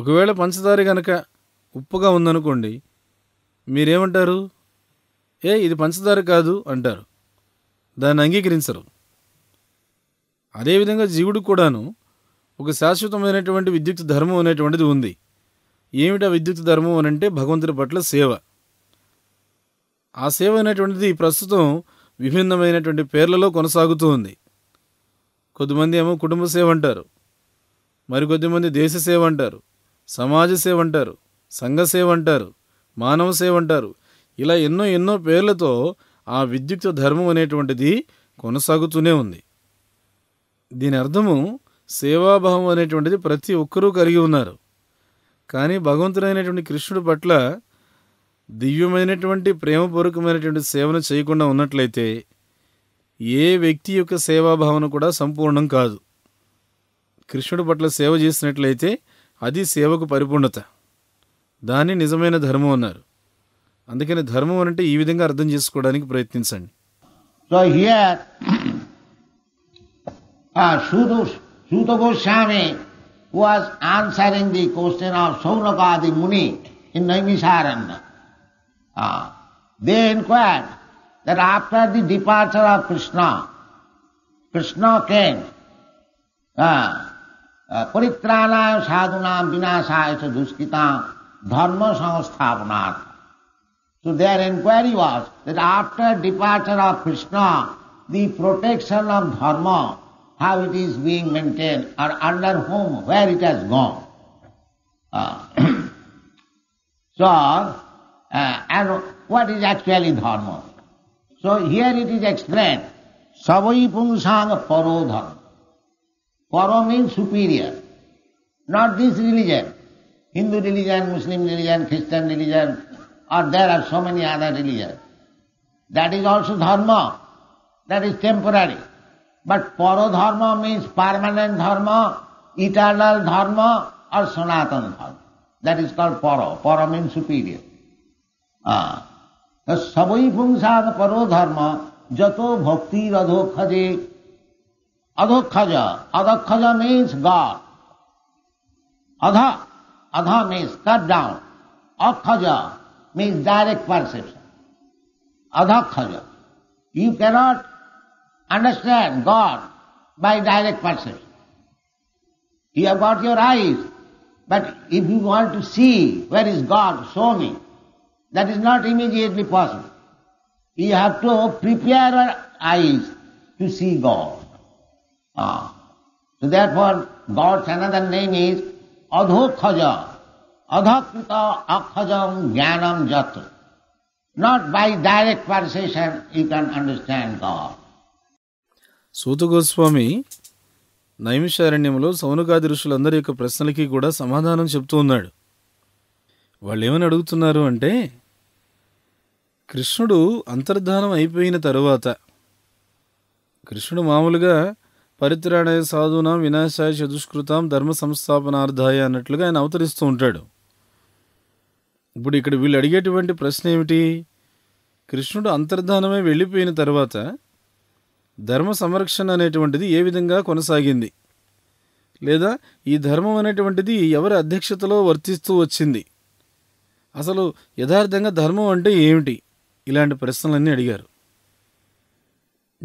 ఒకవేళ పంచదార కనుక ఉప్పుగా ఉందనుకోండి, మీరేమంటారు? ఏ, ఇది పంచదార కాదు అంటారు. దాన్ని అంగీకరించరు. అదేవిధంగా జీవుడికి కూడాను ఒక శాశ్వతమైనటువంటి విద్యుత్ ధర్మం అనేటువంటిది ఉంది. ఏమిటా విద్యుత్ ధర్మం అని అంటే భగవంతుడి పట్ల సేవ. ఆ సేవ అనేటువంటిది ప్రస్తుతం విభిన్నమైనటువంటి పేర్లలో కొనసాగుతూ ఉంది. కొద్దిమంది ఏమో కుటుంబ సేవ అంటారు, మరికొద్దిమంది దేశ సేవ అంటారు, సమాజ సేవ అంటారు, సంఘ సేవ అంటారు, మానవ సేవ అంటారు. ఇలా ఎన్నో ఎన్నో పేర్లతో ఆ విద్యుత్ ధర్మం అనేటువంటిది కొనసాగుతూనే ఉంది. దీని అర్థము సేవాభావం అనేటువంటిది ప్రతి ఒక్కరూ కలిగి ఉన్నారు. కానీ భగవంతుడైనటువంటి కృష్ణుడి పట్ల దివ్యమైనటువంటి ప్రేమపూర్వకమైనటువంటి సేవను చేయకుండా ఉన్నట్లయితే ఏ వ్యక్తి యొక్క సేవాభావన కూడా సంపూర్ణం కాదు. కృష్ణుడి పట్ల సేవ చేసినట్లయితే అది సేవకు పరిపూర్ణత. దాన్ని నిజమైన ధర్మం అన్నారు. అందుకని ధర్మం అంటే ఈ విధంగా అర్థం చేసుకోవడానికి ప్రయత్నించండి. Suta Goswami was answering the question of Sonaka Muni in Naimisharanya. Ah. They inquired that after the departure of Krishna, Krishna came, ah, Paritrana sadhunam vinasaya duskita dharma samsthapanat. So their inquiry was that after departure of Krishna, the protection of dharma, how it is being maintained or under whom, where it has gone. Uh, so, uh, and what is actually dharma? So here it is explained, Savai Pungsang Parodharma. Paro means superior, not this religion, Hindu religion, Muslim religion, Christian religion, or there are so many other religions. That is also dharma, that is temporary. But parodharma means permanent dharma, eternal dharma, or sanātana dharma. That is called paro. Paro means superior. Ah. The savai pungsāga parodharma jato bhakti adhokhaja. Adhokhaja. Adhokhaja means God. Adha. Adha means cut down. Adhokhaja means direct perception. Adhokhaja. You cannot understand God by direct perception. You have got your eyes, but if you want to see where is God, show me, that is not immediately possible. You have to prepare your eyes to see God. Ah. So therefore, God's another name is Adhokhaja. Adhakrita akhajam jnanam jatu. Not by direct perception you can understand God. Suta Goswami, Naimisharanyamlo, Sonaka Rishulandarika Prasanaki Kuda, Samadhanam Chaptunad. Vallevan Adutunaru and day Krishnudu, Antardhanam Aipina Taravata. Krishnudu Mamulaga, Paritrana Sadhunam, Vinasha Shadushkrutam, Dharma Samstapanardhaya, and Atlaga and Outer is taunted. But ఇక్కడ వీళ్ళు అడిగేటువంటి ప్రశ్న ఏమిటి? కృష్ణుడు అంతర్ధానమే వెళ్ళిపోయిన తర్వాత ధర్మ సంరక్షణ అనేటువంటిది ఏ విధంగా కొనసాగింది? లేదా ఈ ధర్మం అనేటువంటిది ఎవరి అధ్యక్షతలో వర్తిస్తూ వచ్చింది? అసలు యథార్థంగా ధర్మం అంటే ఏమిటి? ఇలాంటి ప్రశ్నలన్నీ అడిగారు.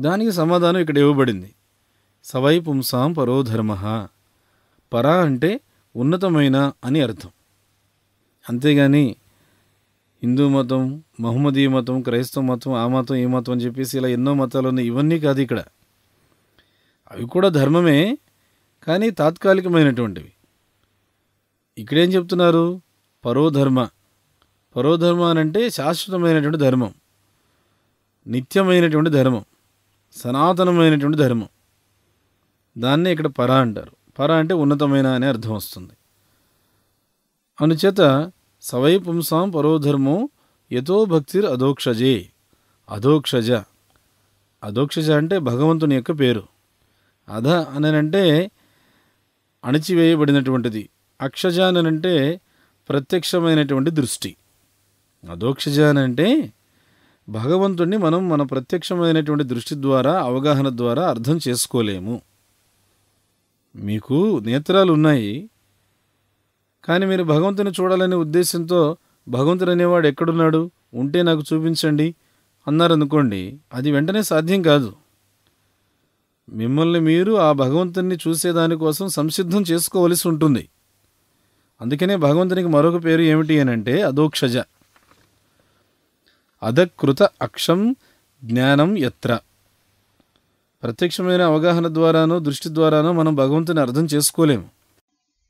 దానికి సమాధానం ఇక్కడ ఇవ్వబడింది. సవై పుంసాం పరో ధర్మః. పర అంటే ఉన్నతమైన అని అర్థం. అంతేగాని హిందూ మతం, మహమ్మదీయ మతం, క్రైస్తవ మతం, ఆ మతం, ఈ మతం అని చెప్పేసి ఇలా ఎన్నో మతాలు ఉన్నాయి, ఇవన్నీ కాదు ఇక్కడ. అవి కూడా ధర్మమే, కానీ తాత్కాలికమైనటువంటివి. ఇక్కడేం చెప్తున్నారు? పరోధర్మ. పరోధర్మ అని అంటే శాశ్వతమైనటువంటి ధర్మం, నిత్యమైనటువంటి ధర్మం, సనాతనమైనటువంటి ధర్మం. దాన్నే ఇక్కడ పర అంటారు. పర అంటే ఉన్నతమైన అనే అర్థం వస్తుంది. అనుచేత సవై పుంసాం పరోధర్మో యతో భక్తిర్ అధోక్షజే. అధోక్షజ, అధోక్షజ అంటే భగవంతుని యొక్క పేరు. అధ అనంటే అణచివేయబడినటువంటిది, అక్షజ అనంటే ప్రత్యక్షమైనటువంటి దృష్టి. అధోక్షజ అనంటే భగవంతుణ్ణి మనం మన ప్రత్యక్షమైనటువంటి దృష్టి ద్వారా, అవగాహన ద్వారా అర్థం చేసుకోలేము. మీకు నేత్రాలు ఉన్నాయి, కానీ మీరు భగవంతుని చూడాలనే ఉద్దేశంతో భగవంతుడు అనేవాడు ఎక్కడున్నాడు, ఉంటే నాకు చూపించండి అన్నారనుకోండి, అది వెంటనే సాధ్యం కాదు. మిమ్మల్ని మీరు ఆ భగవంతుని చూసేదానికోసం సంసిద్ధం చేసుకోవలసి ఉంటుంది. అందుకనే భగవంతునికి మరొక పేరు ఏమిటి అని అంటే అధోక్షజ. అధకృత అక్షం జ్ఞానం యత్ర. ప్రత్యక్షమైన అవగాహన ద్వారానో దృష్టి ద్వారానో మనం భగవంతుని అర్థం చేసుకోలేము.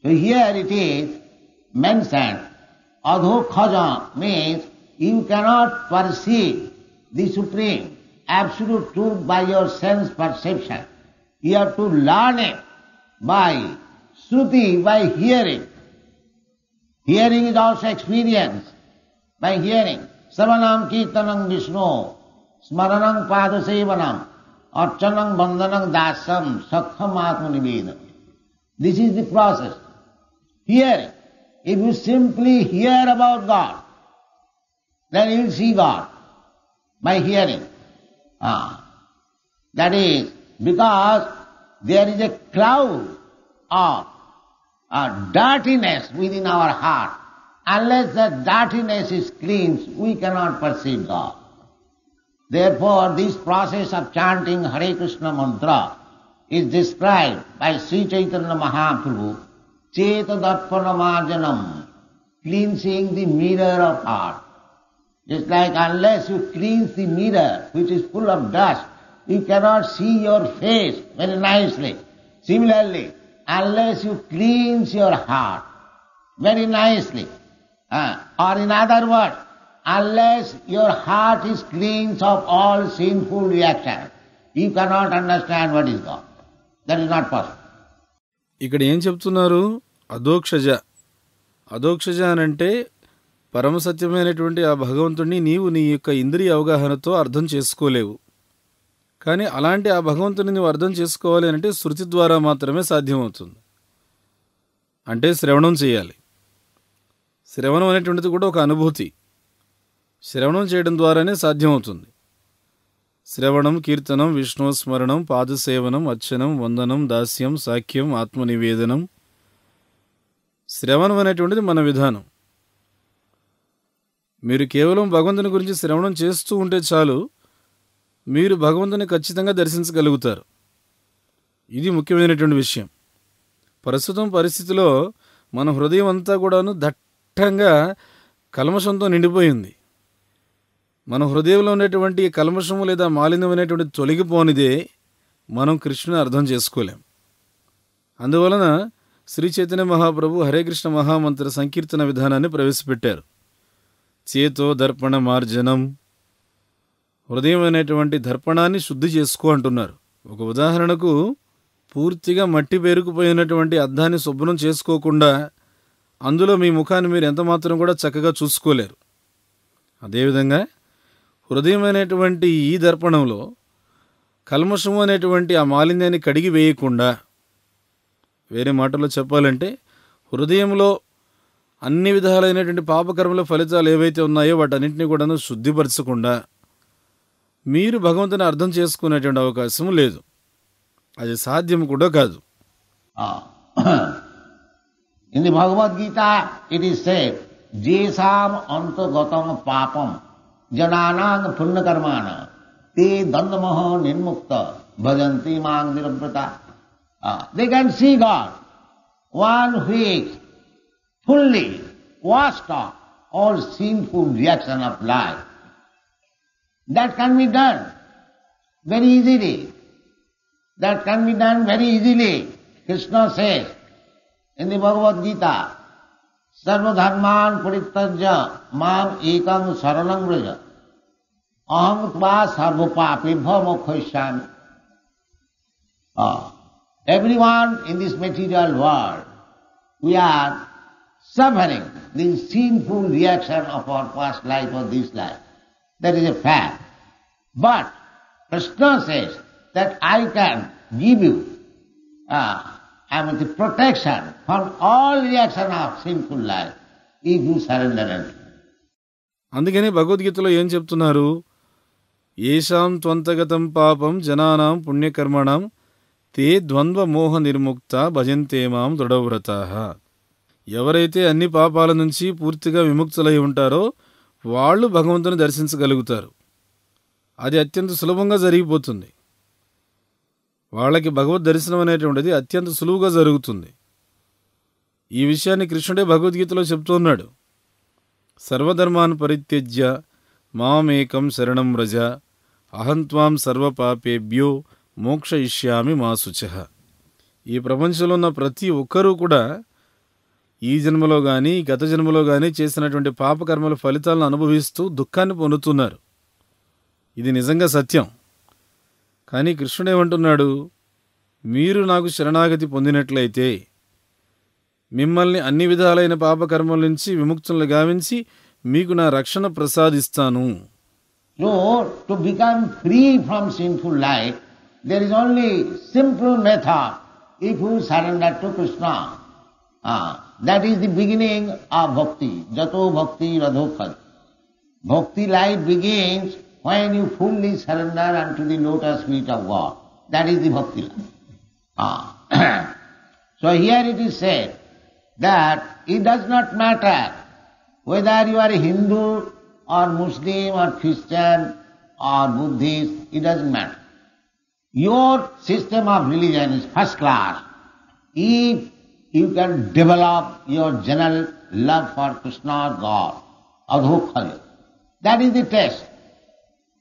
So here it is mentioned, Adhokhaja means you cannot perceive the Supreme Absolute Truth by your sense perception. You have to learn it by Shruti, by hearing. Hearing is also experience, by hearing. Sravanam Kirtanam Vishnu, Smaranam Padasevanam, Archanam Bandhanam Dasam, Sakkham Atmanivedam. This is the process. Hearing. If you simply hear about God, then you will see God by hearing. Ah. That is because there is a cloud of uh, dirtiness within our heart. Unless that dirtiness is cleansed, we cannot perceive God. Therefore, this process of chanting Hare Krishna Mantra is described by Sri Chaitanya Mahaprabhu, Ceta-darpana-marjanam, cleansing the mirror of heart. Just like unless you cleanse the mirror, which is full of dust, you cannot see your face very nicely. Similarly, unless you cleanse your heart very nicely, uh, or in other words, unless your heart is cleansed of all sinful reactions, you cannot understand what is God. That is not possible. ఇక్కడ ఏం చెప్తున్నారు? అధోక్షజ. అధోక్షజ అంటే పరమ సత్యమైనటువంటి ఆ భగవంతుడిని నీవు నీ యొక్క ఇంద్రియ అవగాహనతో అర్థం చేసుకోలేవు. కానీ అలాంటి ఆ భగవంతుని నువ్వు అర్థం చేసుకోవాలి అంటే శృతి ద్వారా మాత్రమే సాధ్యమవుతుంది. అంటే శ్రవణం చేయాలి. శ్రవణం అనేటువంటిది కూడా ఒక అనుభూతి. శ్రవణం చేయడం ద్వారానే సాధ్యమవుతుంది. శ్రవణం, కీర్తనం, విష్ణు స్మరణం, పాదసేవనం, అర్చనం, వందనం, దాస్యం, సాఖ్యం, ఆత్మనివేదనం. శ్రవణం అనేటువంటిది మన విధానం. మీరు కేవలం భగవంతుని గురించి శ్రవణం చేస్తూ ఉంటే చాలు, మీరు భగవంతుని ఖచ్చితంగా దర్శించగలుగుతారు. ఇది ముఖ్యమైనటువంటి విషయం. ప్రస్తుతం పరిస్థితిలో మన హృదయం అంతా కూడాను దట్టంగా కల్మషంతో నిండిపోయింది. మన హృదయంలో ఉన్నటువంటి కల్మషము లేదా మాలిన్యం అనేటువంటి తొలగిపోనిదే మనం కృష్ణుని అర్థం చేసుకోలేం. అందువలన శ్రీ చైతన్య మహాప్రభు హరే కృష్ణ మహామంత్ర సంకీర్తన విధానాన్ని ప్రవేశపెట్టారు. చేతో దర్పణ మార్జనం, హృదయం అనేటువంటి దర్పణాన్ని శుద్ధి చేసుకో అంటున్నారు. ఒక ఉదాహరణకు, పూర్తిగా మట్టి పేరుకుపోయినటువంటి అద్దాన్ని శుభ్రం చేసుకోకుండా అందులో మీ ముఖాన్ని మీరు ఎంత మాత్రం కూడా చక్కగా చూసుకోలేరు. అదేవిధంగా హృదయమైనటువంటి ఈ దర్పణంలో కల్మషము అనేటువంటి ఆ మాలిన్యాన్ని కడిగి వేయకుండా, వేరే మాటల్లో చెప్పాలంటే హృదయంలో అన్ని విధాలైనటువంటి పాపకర్మల ఫలితాలు ఏవైతే ఉన్నాయో వాటన్నింటినీ కూడాను శుద్ధిపరచకుండా మీరు భగవంతుని అర్థం చేసుకునేటువంటి అవకాశం లేదు. అది సాధ్యం కూడా కాదు. ఇది భగవద్గీత. ఇది సేఫ్ జీసాం అంతగతం పాపం జనానాంగ పుణ్యకర్మాణ తే దందమోహ నిర్ముక్త భజంతి మాంగ్ నిరభ్రత. They can see God one who is fully washed off all sinful reaction of life. That can be done very easily. That can be done very easily. Krishna says in the Bhagavad Gita, సర్వధర్మాన్ పరిత్యజ్య మాం ఏకం శరణం వ్రజ అహం త్వా సర్వపాపేభ్యో మోక్షయిష్యామి. Everyone in this material world, we are suffering the sinful reaction of our past life or this life. That is a fact. But Krishna says that I can give you uh, I am the protection from all reaction of sinful life if you surrender unto me. అందుకనే భగవద్గీతలో ఏం చెప్తున్నారు? ఏషాం త్వంతగతం పాపం జనానాం పుణ్యకర్మణాం తే ద్వంద్వ మోహ నిర్ముక్త భజంతే మాం దృఢవ్రతాః. ఎవరైతే అన్ని పాపాల నుంచి పూర్తిగా విముక్తులై ఉంటారో వాళ్ళు భగవంతుని దర్శించగలుగుతారు. అది అత్యంత సులభంగా జరిగిపోతుంది. వాళ్ళకి భగవద్ దర్శనం అనేటువంటిది అత్యంత సులువుగా జరుగుతుంది. ఈ విషయాన్ని కృష్ణుడే భగవద్గీతలో చెప్తున్నాడు. సర్వధర్మాన్ పరిత్యజ్య మామేకం శరణం రజ అహంత్వాం సర్వపాపేభ్యో మోక్షయిష్యామి మా శుచః. ఈ ప్రపంచంలో ఉన్న ప్రతి ఒక్కరూ కూడా ఈ జన్మలో కానీ గత జన్మలో కానీ చేసినటువంటి పాపకర్మల ఫలితాలను అనుభవిస్తూ దుఃఖాన్ని పొందుతున్నారు. ఇది నిజంగా సత్యం. కానీ కృష్ణుడు ఏమంటున్నాడు? మీరు నాకు శరణాగతి పొందినట్లయితే మిమ్మల్ని అన్ని విధాలైన పాపకర్మల నుంచి విముక్తులను గావించి మీకు నా రక్షణ ప్రసాదిస్తాను. So to become free from sinful life there is only simple method if you surrender to Krishna. That is the beginning of bhakti. జతో భక్తి రథోఖజ. Bhakti life begins when you fully surrender unto the lotus feet of God. That is the bhakti life. Ah. So here it is said that it does not matter whether you are a Hindu or Muslim or Christian or Buddhist, it doesn't matter. Your system of religion is first class if you can develop your general love for Krishna, God, Adhokhaja. That is the test.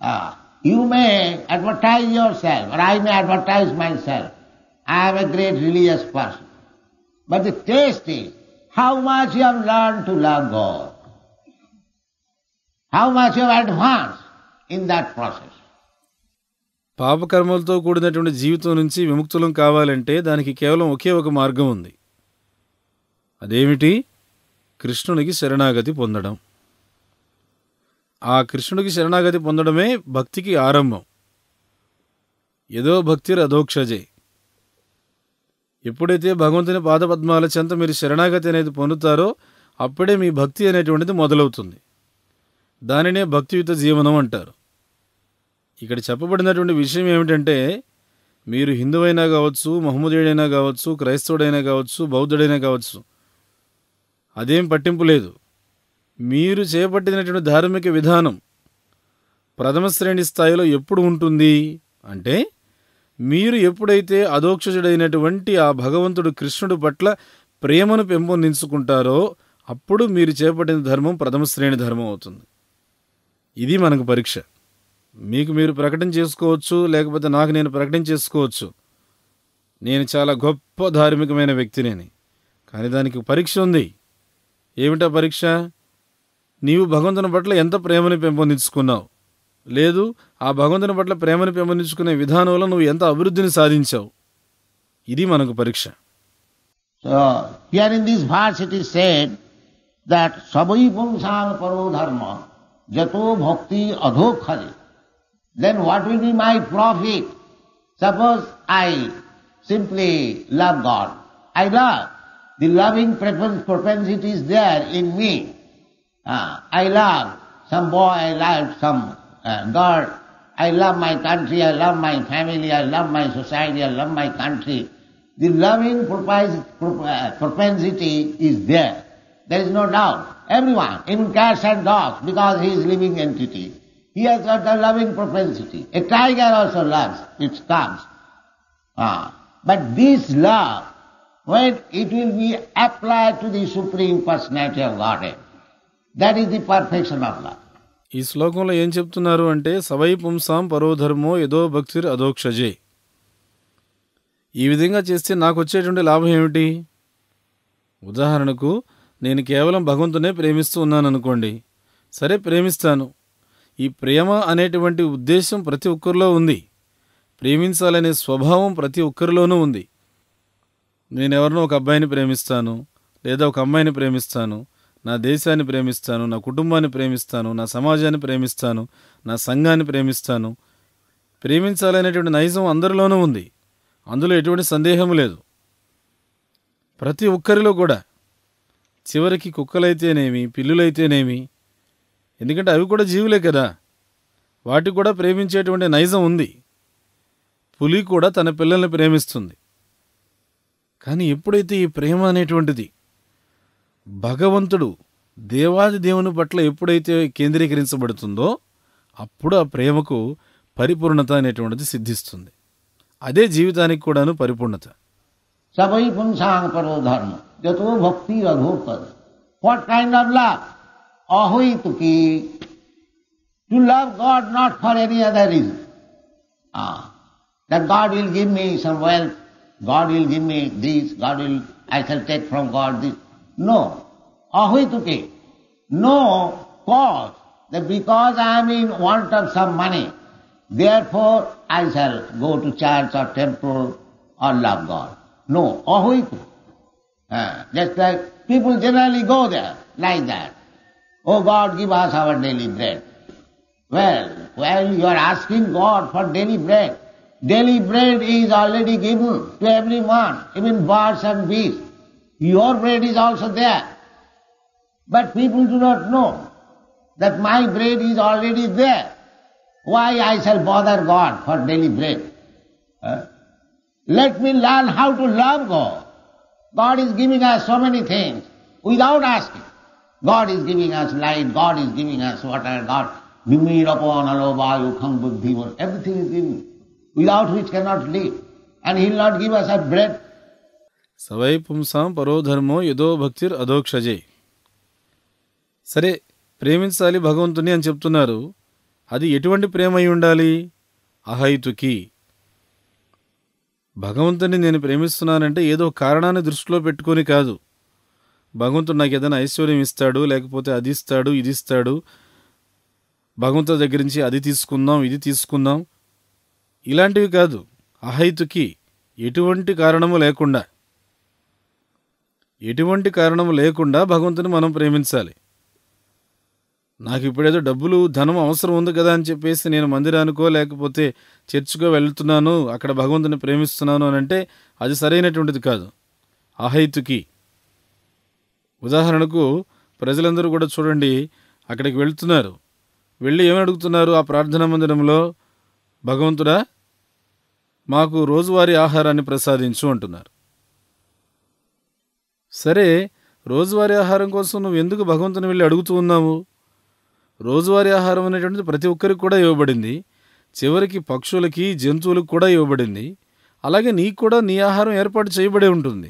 Uh, you may advertise yourself, or I may advertise myself. I am a great religious person. But the test is how much you have learned to love God, how much you have advanced in that process. పాపకర్మలతో కూడినటువంటి జీవితం నుంచి విముక్తులం కావాలంటే దానికి కేవలం ఒకే ఒక మార్గం ఉంది. అదేమిటి? కృష్ణునికి శరణాగతి పొందడం. ఆ కృష్ణునికి శరణాగతి పొందడమే భక్తికి ఆరంభం. ఏదో భక్తి అధోక్షజే. ఎప్పుడైతే భగవంతుని పాదపద్మాల చెంత మీరు శరణాగతి అనేది పొందుతారో అప్పుడే మీ భక్తి అనేటువంటిది మొదలవుతుంది. దానినే భక్తియుత జీవనం అంటారు. ఇక్కడ చెప్పబడినటువంటి విషయం ఏమిటంటే, మీరు హిందువైనా కావచ్చు, మహమ్మదీయుడైనా కావచ్చు, క్రైస్తవుడైనా కావచ్చు, బౌద్ధుడైనా కావచ్చు, అదేం పట్టింపు లేదు. మీరు చేపట్టినటువంటి ధార్మిక విధానం ప్రథమ శ్రేణి స్థాయిలో ఎప్పుడు ఉంటుంది అంటే, మీరు ఎప్పుడైతే అధోక్షజుడైనటువంటి ఆ భగవంతుడు కృష్ణుడు పట్ల ప్రేమను పెంపొందించుకుంటారో అప్పుడు మీరు చేపట్టిన ధర్మం ప్రథమ శ్రేణి ధర్మం అవుతుంది. ఇది మనకు పరీక్ష. మీకు మీరు ప్రకటన చేసుకోవచ్చు, లేకపోతే నాకు నేను ప్రకటన చేసుకోవచ్చు, నేను చాలా గొప్ప ధార్మికమైన వ్యక్తినేని. కానీ దానికి పరీక్ష ఉంది. ఏమిటా పరీక్ష? నీవు భగవంతుని పట్ల ఎంత ప్రేమను పెంపొందించుకున్నావు, లేదు ఆ భగవంతుని పట్ల ప్రేమను పెంపొందించుకునే విధానంలో నువ్వు ఎంత అభివృద్ధిని సాధించావు, ఇది మనకు పరీక్ష. So here in this verse it is said that సబై పుంసాం పరోధర్మ జతో భక్తి అధోఖజే. Then what will be my profit? Suppose I simply love God. I love. The loving propensity is there in me. Uh, I love some boy, I love some uh, girl. I love my country, I love my family, I love my society, I love my country. The loving propensity is there. There is no doubt. Everyone, even cats and dogs, because he is living entity. He has got a loving propensity. A tiger also loves its cubs. Ah. But this love, when it will be applied to the Supreme Personality of Godhead, that is the perfection of love. ఈ శ్లోకంలో ఏం చెప్తున్నారు అంటే, సవై పుంసాం పరోధర్మో యదో భక్తిర్ అధోక్షజే. ఈ విధంగా చేస్తే నాకు వచ్చేటువంటి లాభం ఏమిటి? ఉదాహరణకు నేను కేవలం భగవంతునే ప్రేమిస్తూ ఉన్నాను అనుకోండి. సరే, ప్రేమిస్తాను. ఈ ప్రేమ అనేటువంటి ఉద్దేశం ప్రతి ఒక్కరిలో ఉంది, ప్రేమించాలనే స్వభావం ప్రతి ఒక్కరిలోనూ ఉంది. నేను ఎవరినో ఒక అబ్బాయిని ప్రేమిస్తాను, లేదా ఒక అమ్మాయిని ప్రేమిస్తాను, నా దేశాన్ని ప్రేమిస్తాను, నా కుటుంబాన్ని ప్రేమిస్తాను, నా సమాజాన్ని ప్రేమిస్తాను, నా సంఘాన్ని ప్రేమిస్తాను. ప్రేమించాలనేటువంటి నైజం అందరిలోనూ ఉంది, అందులో ఎటువంటి సందేహం లేదు, ప్రతి ఒక్కరిలో కూడా. చివరికి కుక్కలైతేనేమి, పిల్లులైతేనేమి, ఎందుకంటే అవి కూడా జీవులే కదా, వాటికి కూడా ప్రేమించేటువంటి నైజం ఉంది. పులి కూడా తన పిల్లల్ని ప్రేమిస్తుంది. కానీ ఎప్పుడైతే ఈ ప్రేమ అనేటువంటిది భగవంతుడు దేవాది దేవుని పట్ల ఎప్పుడైతే కేంద్రీకరించబడుతుందో అప్పుడు ఆ ప్రేమకు పరిపూర్ణత అనేటువంటిది సిద్ధిస్తుంది. అదే జీవితానికి కూడాను పరిపూర్ణత. Ahaituki, to love God not for any other reason. Ah, that God will give me some wealth, God will give me this, God will, I shall take from God this. No. Ahaituki, no cause, that because I am in want of some money, therefore I shall go to church or temple or love God. No. Ahaituki. Ah, just like people generally go there, like that. Oh God, give us our daily bread. Well, well, you are asking God for daily bread. Daily bread is already given to everyone, even birds and beasts. Your bread is also there. But people do not know that my bread is already there. Why I shall bother God for daily bread? Huh? Let me learn how to love God. God is giving us so many things without asking. God is giving us light, God is giving us water, God, everything is giving. without which cannot live. And he will not give us a breath. Savai pumsam parodharmo yado bhaktir adhokshaje. Sare, preminchali bhagavantuni ani cheptunnaru. Adi etuvanti prema ayi undali? Ahaituki. భగవంతుని నేను ప్రేమిస్తున్నానంటే ఏదో కారణాన్ని దృష్టిలో పెట్టుకొని కాదు. భగవంతుడు నాకు ఏదైనా ఐశ్వర్యం ఇస్తాడు, లేకపోతే అది ఇస్తాడు, ఇది ఇస్తాడు, భగవంతుడి దగ్గర నుంచి అది తీసుకుందాం, ఇది తీసుకుందాం, ఇలాంటివి కాదు. అహైతుకి, ఎటువంటి కారణము లేకుండా, ఎటువంటి కారణము లేకుండా భగవంతుని మనం ప్రేమించాలి. నాకు ఇప్పుడేదో డబ్బులు ధనం అవసరం ఉంది కదా అని చెప్పేసి నేను మందిరానికో లేకపోతే చర్చికో వెళ్తున్నాను, అక్కడ భగవంతుని ప్రేమిస్తున్నాను అని అంటే అది సరైనటువంటిది కాదు. అహైతుకి. ఉదాహరణకు ప్రజలందరూ కూడా చూడండి, అక్కడికి వెళ్తున్నారు, వెళ్ళి ఏమని అడుగుతున్నారు? ఆ ప్రార్థనా మందిరంలో భగవంతుడా మాకు రోజువారీ ఆహారాన్ని ప్రసాదించు అంటున్నారు. సరే, రోజువారీ ఆహారం కోసం నువ్వు ఎందుకు భగవంతుని వెళ్ళి అడుగుతూ ఉన్నావు? రోజువారీ ఆహారం అనేటువంటిది ప్రతి ఒక్కరికి కూడా ఇవ్వబడింది, చివరికి పక్షులకి జంతువులకు కూడా ఇవ్వబడింది. అలాగే నీకు కూడా నీ ఆహారం ఏర్పాటు చేయబడే ఉంటుంది.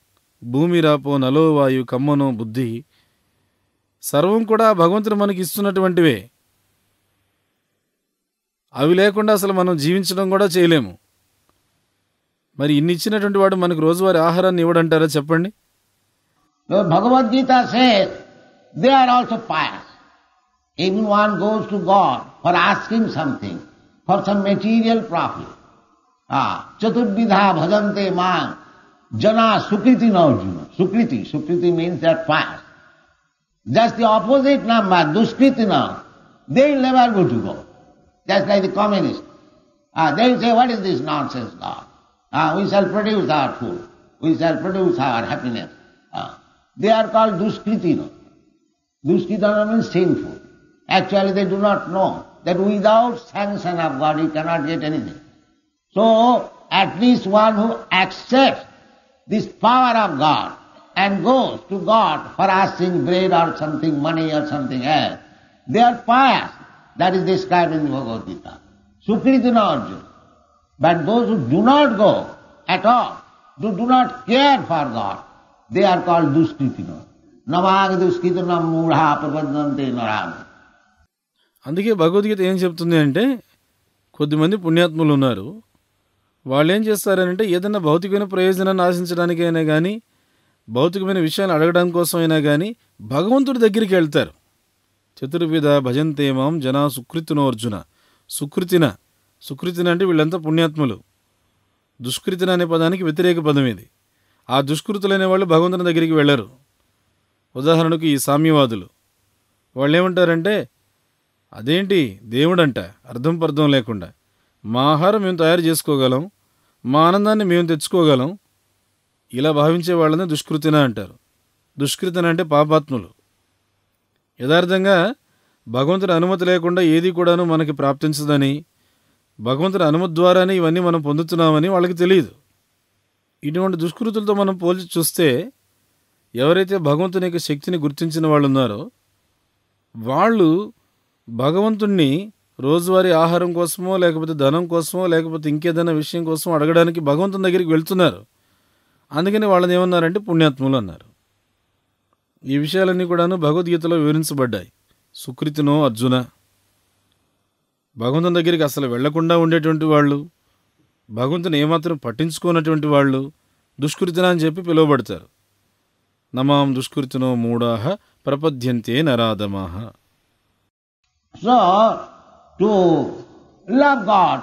భూమి రాపో నలోవాయు కమ్మనో బుద్ధి, సర్వం కూడా భగవంతుడు మనకి ఇస్తున్నటువంటివే. అవి లేకుండా అసలు మనం జీవించడం కూడా చేయలేము. మరి ఇన్ని ఇచ్చినటువంటి వాడు మనకు రోజువారీ ఆహారాన్ని ఇవ్వడంటారా చెప్పండి? Bhagavad Gita says they are also pious. Even one goes to God for asking something, for some material profit. Ah, chaturvidha bhajante man, jana sukriti naujima. Sukriti, sukriti means that fast. Just the opposite number, duskriti now, they will never go to God. Just like the communists. Ah, they will say, what is this nonsense, God? Ah, we shall produce our food, we shall produce our happiness. Ah, they are called duskriti now. Duskriti now means sinful. Actually, they do not know that without sanction of God you cannot get anything. So, at least one who accepts this power of God and goes to God for asking bread or something, money or something else, they are pious. That is described in the Bhagavad Gita. Sukriti na Arjuna. But those who do not go at all, who do not care for God, they are called duskriti na. Namag duskriti na mudha prapadante narama. అందుకే భగవద్గీత ఏం చెప్తుంది అంటే, కొద్దిమంది పుణ్యాత్ములు ఉన్నారు, వాళ్ళు ఏం చేస్తారంటే ఏదైనా భౌతికమైన ప్రయోజనాన్ని ఆశించడానికైనా కానీ, భౌతికమైన విషయాన్ని అడగడం కోసం అయినా కానీ భగవంతుడి దగ్గరికి వెళ్తారు. చతుర్విధ భజంతే మాం జనా సుకృతినో అర్జున. సుకృతిన, సుకృతిన అంటే వీళ్ళంతా పుణ్యాత్ములు. దుష్కృతిన అనే పదానికి వ్యతిరేక పదం ఇది. ఆ దుష్కృతులనే వాళ్ళు భగవంతుని దగ్గరికి వెళ్ళరు. ఉదాహరణకు ఈ సామ్యవాదులు, వాళ్ళు ఏమంటారంటే, అదేంటి దేవుడంట అర్థం పర్థం లేకుండా, మా ఆహారం మేము తయారు చేసుకోగలం, మా ఆనందాన్ని మేము తెచ్చుకోగలం, ఇలా భావించే వాళ్ళని దుష్కృతిన అంటారు. దుష్కృతిన అంటే పాపాత్ములు. యథార్థంగా భగవంతుని అనుమతి లేకుండా ఏది కూడాను మనకి ప్రాప్తించదని, భగవంతుని అనుమతి ద్వారానే ఇవన్నీ మనం పొందుతున్నామని వాళ్ళకి తెలియదు. ఇటువంటి దుష్కృతులతో మనం పోల్చి చూస్తే, ఎవరైతే భగవంతుని యొక్క శక్తిని గుర్తించిన వాళ్ళు ఉన్నారో వాళ్ళు భగవంతుణ్ణి రోజువారీ ఆహారం కోసమో లేకపోతే ధనం కోసమో లేకపోతే ఇంకేదైనా విషయం కోసం అడగడానికి భగవంతుని దగ్గరికి వెళ్తున్నారు. అందుకని వాళ్ళని ఏమన్నారంటే పుణ్యాత్ములు అన్నారు. ఈ విషయాలన్నీ కూడాను భగవద్గీతలో వివరించబడ్డాయి. సుకృతినో అర్జున, భగవంతుని దగ్గరికి అసలు వెళ్లకుండా ఉండేటువంటి వాళ్ళు, భగవంతుని ఏమాత్రం పట్టించుకోనటువంటి వాళ్ళు దుష్కృతిన అని చెప్పి పిలువబడతారు. నమాం దుష్కృతినో మూఢాహ ప్రపద్యంతే నరాధమాహ. So, to love God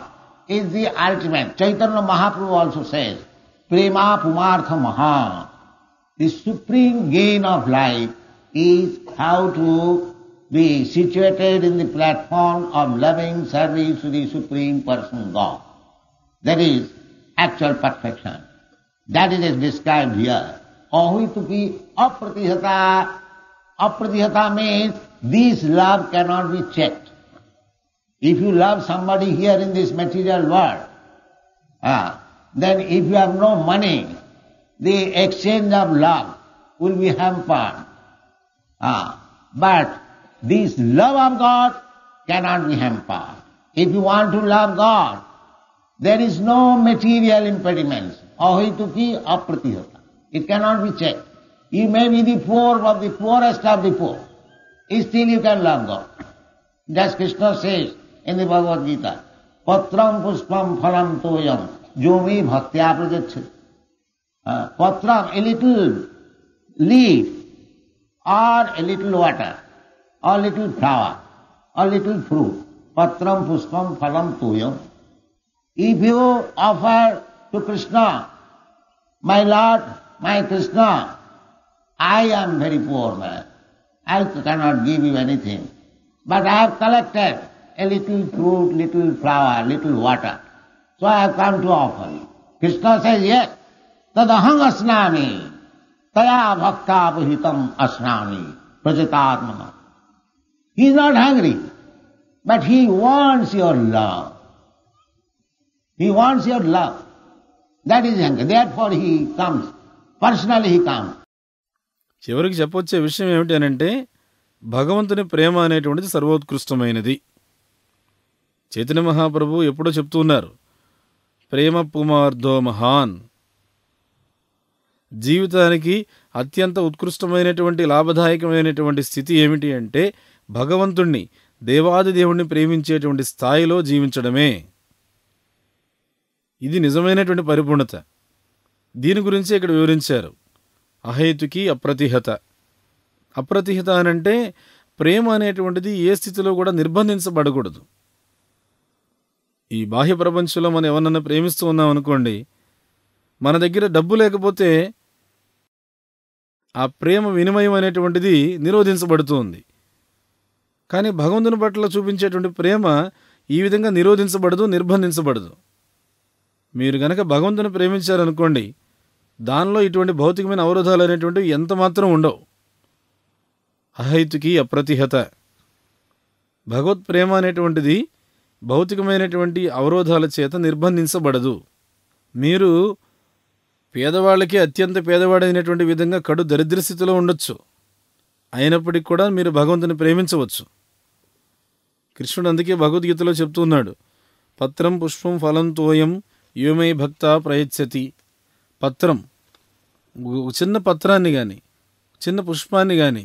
is the ultimate. Chaitanya Mahaprabhu also says, Prema Pumartha Maha. The supreme gain of life is how to be situated in the platform of loving service to the Supreme Person God. that is actual perfection. That is described here. Ahaituki apratihata. Apratihata means this love cannot be checked. If you love somebody here in this material world, ah, then if you have no money, the exchange of love will be hampered. Ah, but this love of God cannot be hampered. If you want to love God, there is no material impediments. Ahaituki apratihata. It cannot be checked. You may be the poor of the poorest of the poor. Still you can love God. Just Krishna says in the Bhagavad Gita, patram puspam phalam toyam yomi bhaktya prajachati. Uh, patram, a little leaf, or a little water, or a little flower, or a little fruit. Patram puspam phalam toyam. If you offer to Krishna, my Lord, my Krishna, I am very poor man. I cannot give you anything. But I have collected a little fruit, little flower, little water. So I have come to offer you. Krishna says, yes, tadahang asnami, taya bhakta puhitam asnami, prajatatmana. He is not hungry, but he wants your love. He wants your love. That is hunger. Therefore he comes. Personally he comes. చివరికి చెప్పొచ్చే విషయం ఏమిటి అంటే భగవంతుని ప్రేమ అనేటువంటిది సర్వోత్కృష్టమైనది. చైతన్య మహాప్రభు ఎప్పుడో చెప్తూ ఉన్నారు, ప్రేమ పుమార్ధో మహాన్. జీవితానికి అత్యంత ఉత్కృష్టమైనటువంటి లాభదాయకమైనటువంటి స్థితి ఏమిటి అంటే భగవంతుణ్ణి, దేవాది దేవుణ్ణి ప్రేమించేటువంటి స్థాయిలో జీవించడమే. ఇది నిజమైనటువంటి పరిపూర్ణత. దీని గురించి ఇక్కడ వివరించారు. అహేతుకి అప్రతిహత. అప్రతిహత అనంటే ప్రేమ అనేటువంటిది ఏ స్థితిలో కూడా నిర్బంధించబడకూడదు. ఈ బాహ్య ప్రపంచంలో మనం ఎవరన్నా ప్రేమిస్తూ ఉన్నాం అనుకోండి, మన దగ్గర డబ్బు లేకపోతే ఆ ప్రేమ వినిమయం అనేటువంటిది నిరోధించబడుతుంది. కానీ భగవంతుని పట్ల చూపించేటువంటి ప్రేమ ఈ విధంగా నిరోధించబడదు, నిర్బంధించబడదు. మీరు గనక భగవంతుని ప్రేమించారనుకోండి, దానిలో ఇటువంటి భౌతికమైన అవరోధాలు అనేటువంటివి ఎంత మాత్రం ఉండవు. అహైతుకి అప్రతిహత. భగవత్ ప్రేమ అనేటువంటిది భౌతికమైనటువంటి అవరోధాల చేత నిర్బంధించబడదు. మీరు పేదవాళ్ళకి అత్యంత పేదవాడైనటువంటి విధంగా కడు దరిద్ర స్థితిలో ఉండొచ్చు, అయినప్పటికీ కూడా మీరు భగవంతుని ప్రేమించవచ్చు. కృష్ణుడు అందుకే భగవద్గీతలో చెప్తూ ఉన్నాడు, పత్రం పుష్పం ఫలం తోయం యోమై భక్త ప్రయచ్చతి. పత్రం, ఒక చిన్న పత్రాన్ని కానీ, చిన్న పుష్పాన్ని కానీ,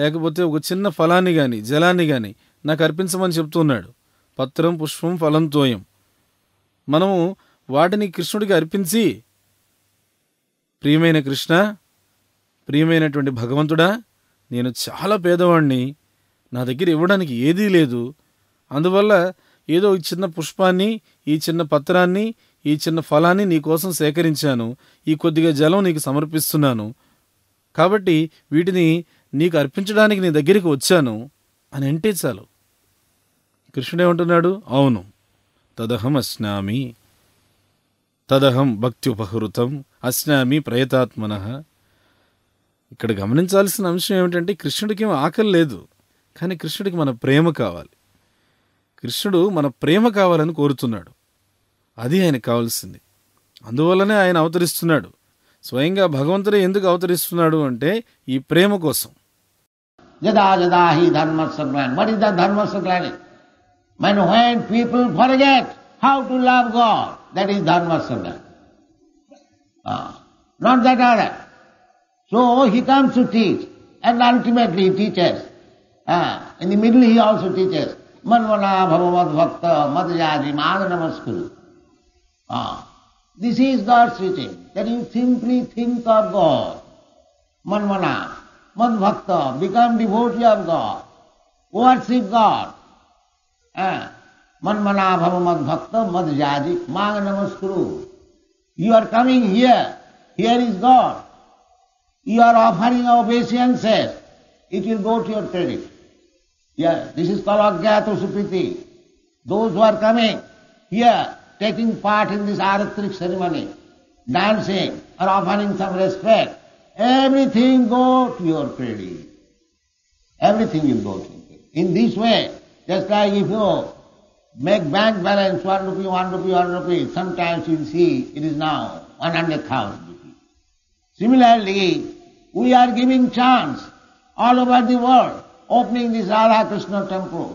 లేకపోతే ఒక చిన్న ఫలాన్ని కానీ, జలాన్ని కానీ నాకు అర్పించమని చెప్తున్నాడు. పత్రం పుష్పం ఫలం తోయం. మనము వాటిని కృష్ణుడికి అర్పించి, ప్రియమైన కృష్ణ, ప్రియమైనటువంటి భగవంతుడా, నేను చాలా పేదవాణ్ణి, నా దగ్గర ఇవ్వడానికి ఏదీ లేదు, అందువల్ల ఏదో ఈ చిన్న పుష్పాన్ని, ఈ చిన్న పత్రాన్ని, ఈ చిన్న ఫలాన్ని నీకోసం సేకరించాను, ఈ కొద్దిగా జలం నీకు సమర్పిస్తున్నాను, కాబట్టి వీటిని నీకు అర్పించడానికి నీ దగ్గరికి వచ్చాను అని అంటే చాలు. కృష్ణుడు ఏమంటున్నాడు, అవును, తదహం అస్నామి, తదహం భక్తి ఉపహృతం అస్నామి ప్రయతాత్మన. ఇక్కడ గమనించాల్సిన అంశం ఏమిటంటే కృష్ణుడికి ఏం ఆకలి లేదు, కానీ కృష్ణుడికి మన ప్రేమ కావాలి. కృష్ణుడు మన ప్రేమ కావాలని కోరుతున్నాడు. అది ఆయనకు కావాల్సింది. అందువల్లనే ఆయన అవతరిస్తున్నాడు. స్వయంగా భగవంతుడే ఎందుకు అవతరిస్తున్నాడు అంటే ఈ ప్రేమ కోసం. జదా జదా హి ధర్మస్య గ్లాని. వాట్ ఇస్ ద ధర్మస్య గ్లాని? When when people forget how to love God, that is ధర్మస్య గ్లాని. Ah, not that order. So he comes to teach, and ultimately he teaches. Ah, in the middle he also teaches. Manvana bhavavat bhakta madhyadi mana namaskuru. Ah, this is God's teaching, that you simply think of God. Manvana, madhvakta, become devotee of God, worship God. Ah, manvana bhava madhvakta madhyadi maga namaskuru. You are coming here, here is God. You are offering obeisances, it will go to your credit. Yeah, this is called Agyata Sukriti. Those who are coming here, taking part in this Aratric ceremony, dancing or offering some respect, everything go to your credit. Everything will go to your credit. In this way, just like if you make bank balance one rupee, one rupee, one rupee, sometimes you'll see it is now one hundred thousand rupees. Similarly, we are giving chants all over the world, opening this Radha Krishna temple,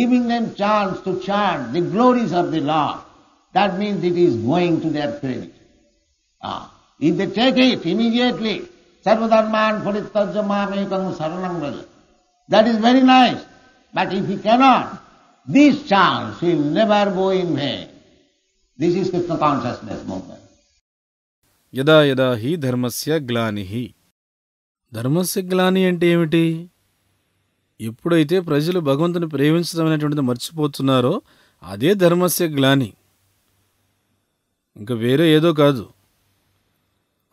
giving them chance to chant the glories of the Lord. That means it is going to their credit. Ah. If they take it immediately, sarva-dharman parityajya mamekam saranam vraja. That is very nice. But if he cannot, this chance will never go in vain. This is Krishna consciousness movement. Yada yada hi dharmasya glanihi. ధర్మస్య గ్లాని అంటే ఏమిటి? ఎప్పుడైతే ప్రజలు భగవంతుని ప్రేమించడం అనేటువంటిది మర్చిపోతున్నారో అదే ధర్మస్య గ్లాని, ఇంకా వేరే ఏదో కాదు.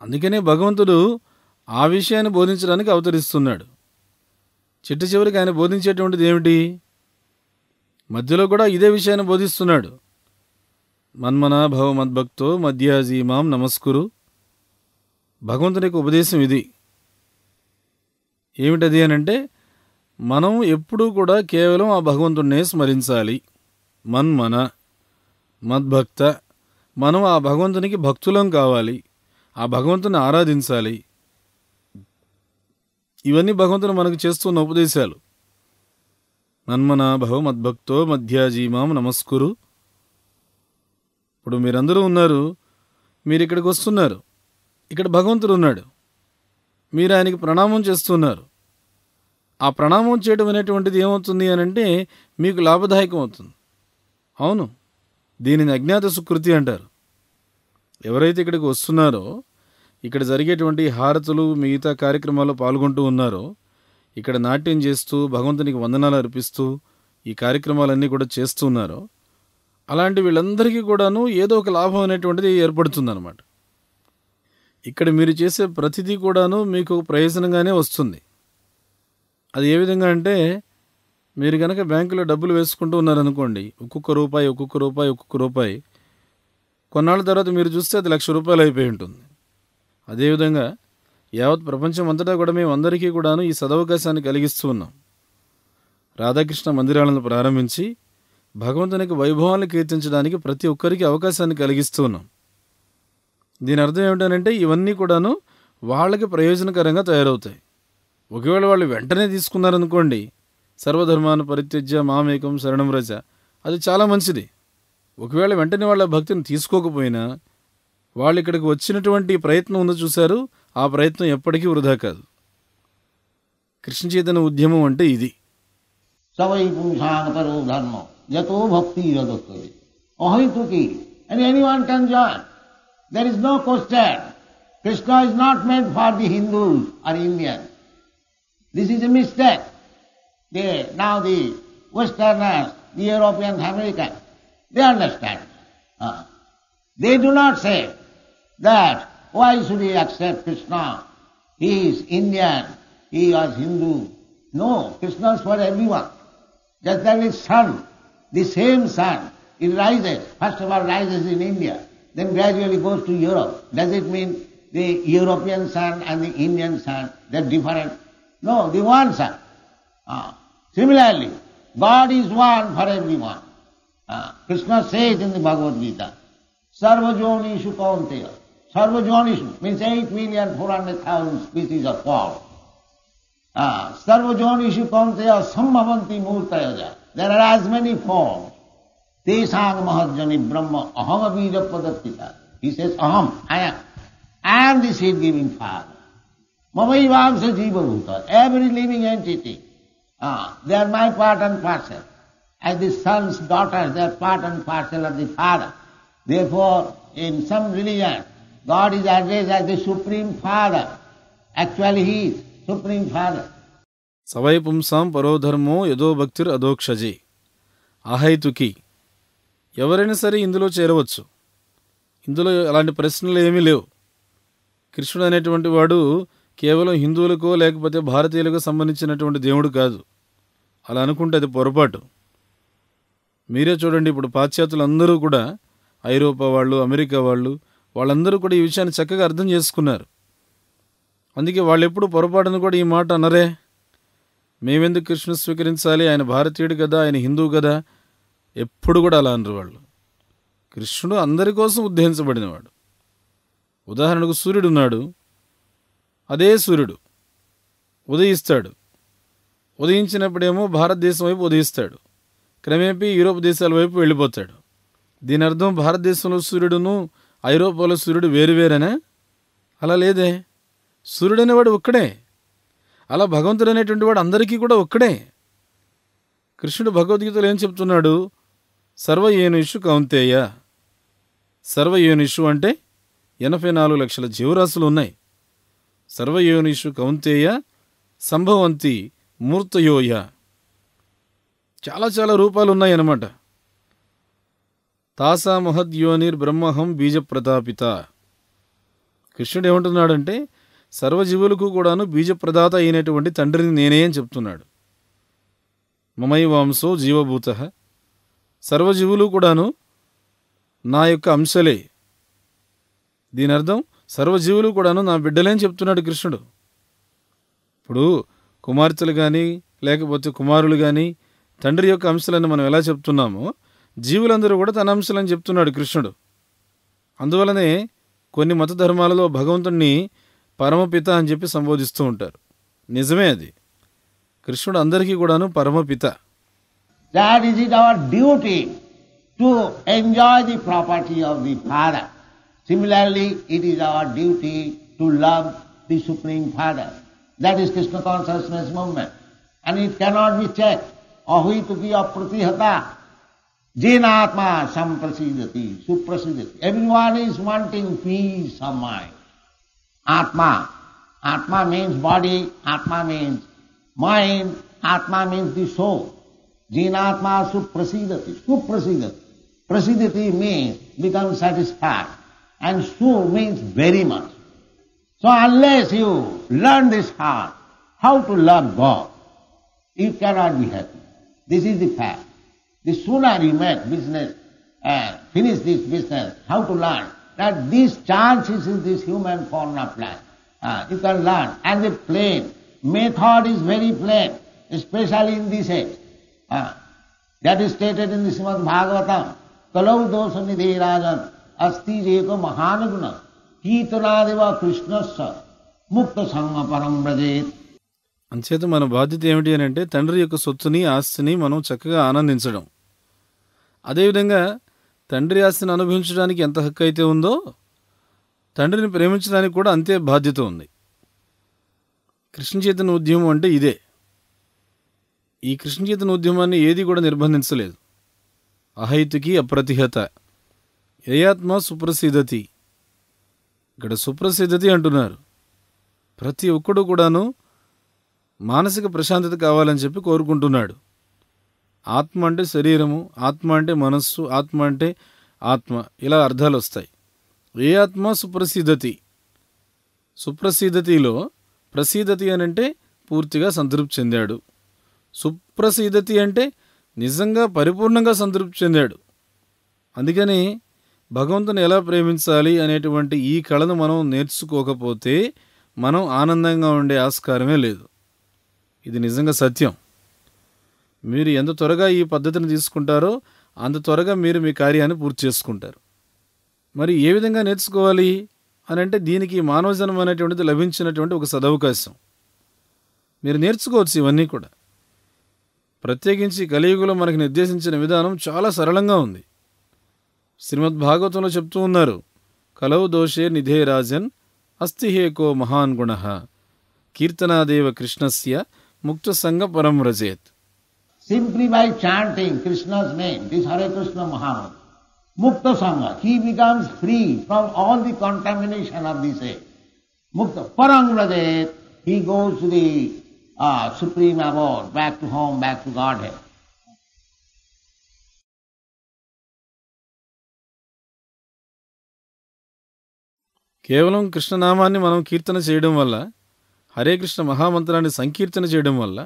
అందుకనే భగవంతుడు ఆ విషయాన్ని బోధించడానికి అవతరిస్తున్నాడు. చిట్ట చివరికి ఆయన బోధించేటువంటిది ఏమిటి? మధ్యలో కూడా ఇదే విషయాన్ని బోధిస్తున్నాడు. మన్మనా భవ మద్భక్తో మధ్యాజీమాం నమస్కురు. భగవంతుని యొక్క ఉపదేశం ఇది. ఏమిటది అని అంటే, మనం ఎప్పుడూ కూడా కేవలం ఆ భగవంతుడినే స్మరించాలి. మన్మన మద్భక్త, మనం ఆ భగవంతునికి భక్తులం కావాలి, ఆ భగవంతుని ఆరాధించాలి. ఇవన్నీ భగవంతుడు మనకు చేస్తున్న ఉపదేశాలు. మన్మన భవ మద్భక్తో మధ్యాజీమాం నమస్కురు. ఇప్పుడు మీరందరూ ఉన్నారు, మీరు ఇక్కడికి వస్తున్నారు, ఇక్కడ భగవంతుడు ఉన్నాడు, మీరు ఆయనకి ప్రణామం చేస్తున్నారు. ఆ ప్రణామం చేయడం అనేటువంటిది ఏమవుతుంది అని అంటే మీకు లాభదాయకం అవుతుంది. అవును, దీనిని అజ్ఞాత సుకృతి అంటారు. ఎవరైతే ఇక్కడికి వస్తున్నారో, ఇక్కడ జరిగేటువంటి హారతులు మిగతా కార్యక్రమాల్లో పాల్గొంటూ ఉన్నారో, ఇక్కడ నాట్యం చేస్తూ భగవంతునికి వందనాలు అర్పిస్తూ ఈ కార్యక్రమాలన్నీ కూడా చేస్తున్నారో, అలాంటి వీళ్ళందరికీ కూడాను ఏదో ఒక లాభం అనేటువంటిది ఏర్పడుతుంది అన్నమాట. ఇక్కడ మీరు చేసే ప్రతిదీ కూడాను మీకు ప్రయోజనంగానే వస్తుంది. అది ఏ విధంగా అంటే, మీరు కనుక బ్యాంకులో డబ్బులు వేసుకుంటూ ఉన్నారనుకోండి, ఒక్కొక్క రూపాయి ఒక్కొక్క రూపాయి ఒక్కొక్క రూపాయి కొన్నాళ్ళ తర్వాత మీరు చూస్తే అది లక్ష రూపాయలు అయిపోయి ఉంటుంది. అదేవిధంగా యావత్ ప్రపంచం అంతటా కూడా మేము అందరికీ కూడాను ఈ సదవకాశాన్ని కలిగిస్తూ ఉన్నాం. రాధాకృష్ణ మందిరాలను ప్రారంభించి భగవంతునికి వైభవాన్ని కీర్తించడానికి ప్రతి ఒక్కరికి అవకాశాన్ని కలిగిస్తూ ఉన్నాం. దీని అర్థం ఏమిటంటే, ఇవన్నీ కూడాను వాళ్ళకి ప్రయోజనకరంగా తయారవుతాయి. ఒకవేళ వాళ్ళు వెంటనే తీసుకున్నారనుకోండి, సర్వధర్మాన్ని పరిత్యజ్య మామేకం శరణం రజ, అది చాలా మంచిది. ఒకవేళ వెంటనే వాళ్ళ భక్తిని తీసుకోకపోయినా వాళ్ళు ఇక్కడికి వచ్చినటువంటి ప్రయత్నం ఉందో చూశారు, ఆ ప్రయత్నం ఎప్పటికీ వృధా కాదు. కృష్ణ చైతన్య ఉద్యమం అంటే ఇది. There is no question. Krishna is not meant for the Hindus or Indians. This is a mistake. They, now the Westerners, the Europeans, Americans, they understand. Uh, they do not say that why should we accept Krishna? He is Indian, he was Hindu. No, Krishna is for everyone. Just like the sun, the same sun, it rises, first of all rises in India, then gradually goes to Europe. Does it mean the European sun and the Indian sun, they're different? No, the one sun. Ah. Similarly, God is one for everyone. Ah. Krishna says in the Bhagavad Gita, sarva jonishu kaunteya. Sarva jonishu means eight million four hundred thousand species of fowl. Ah. Sarva jonishu kaunteya sambhavanti murtayaja. There are as many forms. Tesang mahajani brahma aham abhija padattita. He says, aham, I am. I am the seed-giving Father. Mamaivamsa jiva-bhuta, every living entity. Ah, they are my part and parcel. As the sons, daughters, they are part and parcel of the Father. Therefore, in some religion, God is addressed as the Supreme Father. Actually, He is Supreme Father. Savai pumsam parodharmo yado bhaktir adhokshaji. Ahaituki. ఎవరైనా సరే ఇందులో చేరవచ్చు. ఇందులో అలాంటి ప్రశ్నలు ఏమీ లేవు. కృష్ణుడు అనేటువంటి వాడు కేవలం హిందువులకో లేకపోతే భారతీయులకు సంబంధించినటువంటి దేవుడు కాదు. అలా అనుకుంటే అది పొరపాటు. మీరే చూడండి, ఇప్పుడు పాశ్చాత్యులందరూ కూడా ఐరోపా వాళ్ళు, అమెరికా వాళ్ళు, వాళ్ళందరూ కూడా ఈ విషయాన్ని చక్కగా అర్థం చేసుకున్నారు. అందుకే వాళ్ళు ఎప్పుడు పొరపాటును కూడా ఈ మాట అనరే. మేమెందుకు కృష్ణ స్వీకరించాలి, ఆయన భారతీయుడు కదా, ఆయన హిందువు కదా, ఎప్పుడు కూడా అలా అనరు వాళ్ళు. కృష్ణుడు అందరి కోసం ఉద్ధరించబడినవాడు. ఉదాహరణకు సూర్యుడు ఉన్నాడు. అదే సూర్యుడు ఉదయిస్తాడు. ఉదయించినప్పుడేమో భారతదేశం వైపు ఉదయిస్తాడు, క్రమేపీ యూరోప్ దేశాల వైపు వెళ్ళిపోతాడు. దీని అర్థం భారతదేశంలో సూర్యుడును ఐరోపాలో సూర్యుడు వేరువేరేనా? అలా లేదే, సూర్యుడు అనేవాడు ఒక్కడే. అలా భగవంతుడు అనేటువంటి వాడు అందరికీ కూడా ఒక్కడే. కృష్ణుడు భగవద్గీతలో ఏం చెప్తున్నాడు? సర్వ ఏనుషు కౌంతేయ. సర్వ ఏనుషు అంటే ఎనభై నాలుగు లక్షల జీవరాశులు ఉన్నాయి. సర్వ ఏనుషు కౌంతేయ సంభవంతి మూర్తయోయ. చాలా చాలా రూపాలు ఉన్నాయన్నమాట. తాసా మహద్యోనిర్ బ్రహ్మహం బీజప్రదాపిత. కృష్ణుడు ఏమంటున్నాడంటే సర్వజీవులకు కూడాను బీజప్రదాత అయినటువంటి తండ్రిని నేనే అని చెప్తున్నాడు. మమైవాంసో జీవభూత. సర్వజీవులు కూడాను నా యొక్క అంశలే. దీని అర్థం సర్వజీవులు కూడాను నా బిడ్డలే అని చెప్తున్నాడు కృష్ణుడు. ఇప్పుడు కుమార్తెలు కానీ లేకపోతే కుమారులు కానీ తండ్రి యొక్క అంశలని మనం ఎలా చెప్తున్నామో జీవులందరూ కూడా తన అంశలని చెప్తున్నాడు కృష్ణుడు. అందువలనే కొన్ని మత ధర్మాలలో భగవంతుణ్ణి పరమపిత అని చెప్పి సంబోధిస్తూ ఉంటారు. నిజమే అది. కృష్ణుడు అందరికీ కూడాను పరమపిత. That is it, our duty to enjoy the property of the Father. Similarly, it is our duty to love the Supreme Father. That is Krishna consciousness movement. And it cannot be checked. Ahaituki apratihata. Jenatma samprasidati, suprasidati. Everyone is wanting peace of mind. Atma. Atma means body, Atma means mind, Atma means the soul. Jenatma suprasidati, suprasidati. Prasidati means become satisfied. And su means very much. So unless you learn this heart, how to love God, you cannot be happy. This is the fact. The sooner you make business, uh, finish this business, how to learn that these chances in this human form of life, uh, you can learn. And the plain method is very plain, especially in this age. Uh, that is stated in the Srimad Bhagavatam. Kalau dosa nidhe rajan asti jeko mahanaguna kitanadeva krishnasya mukta sangha param brajet. అంచేత మన బాధ్యత ఏమిటి అని అంటే తండ్రి యొక్క సొత్తుని ఆస్తిని మనం చక్కగా ఆనందించడం. అదేవిధంగా తండ్రి ఆస్తిని అనుభవించడానికి ఎంత హక్కు అయితే ఉందో తండ్రిని ప్రేమించడానికి కూడా అంతే బాధ్యత ఉంది. కృష్ణ చైతన్య ఉద్యమం అంటే ఇదే. ఈ కృష్ణ చైతన్య ఉద్యమాన్ని ఏది కూడా నిర్బంధించలేదు. అహైతుకి అప్రతిహత, ఏయాత్మ సుప్రసిద్ధతి. ఇక్కడ సుప్రసిద్ధతి అంటున్నారు. ప్రతి ఒక్కడు కూడాను మానసిక ప్రశాంతత కావాలని చెప్పి కోరుకుంటున్నాడు. ఆత్మ అంటే శరీరము, ఆత్మ అంటే మనస్సు, ఆత్మ అంటే ఆత్మ, ఇలా అర్థాలు వస్తాయి. ఏ ఆత్మ సుప్రసిద్ధతి. సుప్రసిద్ధతిలో ప్రసిద్ధతి అని అంటే పూర్తిగా సంతృప్తి చెందాడు. సుప్రసిద్ధతి అంటే నిజంగా పరిపూర్ణంగా సంతృప్తి చెందాడు. అందుకని భగవంతుని ఎలా ప్రేమించాలి అనేటువంటి ఈ కళను మనం నేర్చుకోకపోతే మనం ఆనందంగా ఉండే ఆస్కారమే లేదు. ఇది నిజంగా సత్యం. మీరు ఎంత త్వరగా ఈ పద్ధతిని తీసుకుంటారో అంత త్వరగా మీరు మీ కార్యాన్ని పూర్తి చేసుకుంటారు. మరి ఏ విధంగా నేర్చుకోవాలి అని అంటే దీనికి మానవ జన్మ అనేటువంటిది లభించినటువంటి ఒక సదవకాశం. మీరు నేర్చుకోవచ్చు ఇవన్నీ కూడా. ప్రత్యేకించి కలియుగంలో మనకు నిర్దేశించిన విధానం చాలా సరళంగా ఉంది. శ్రీమద్ భాగవతంలో చెప్తూ ఉన్నారు, కలౌ దోషే నిధే రాజన్ అస్థి హేకో మహాన్ గుణ కీర్తనాదేవ కృష్ణస్య Mukta Sangha Param Rajet. Simply by chanting Krishna's name, this Hare Krishna Mahamantra, Mukta Sangha, he becomes free from all the contamination of this age. Mukta Param Rajet, he goes to the uh, Supreme Abode, back to home, back to Godhead. కేవలం కృష్ణనామాన్ని మనం కీర్తన చేయడం వల్ల, హరే కృష్ణ మహామంత్రాన్ని సంకీర్తన చేయడం వల్ల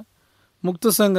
ముక్త సంఘ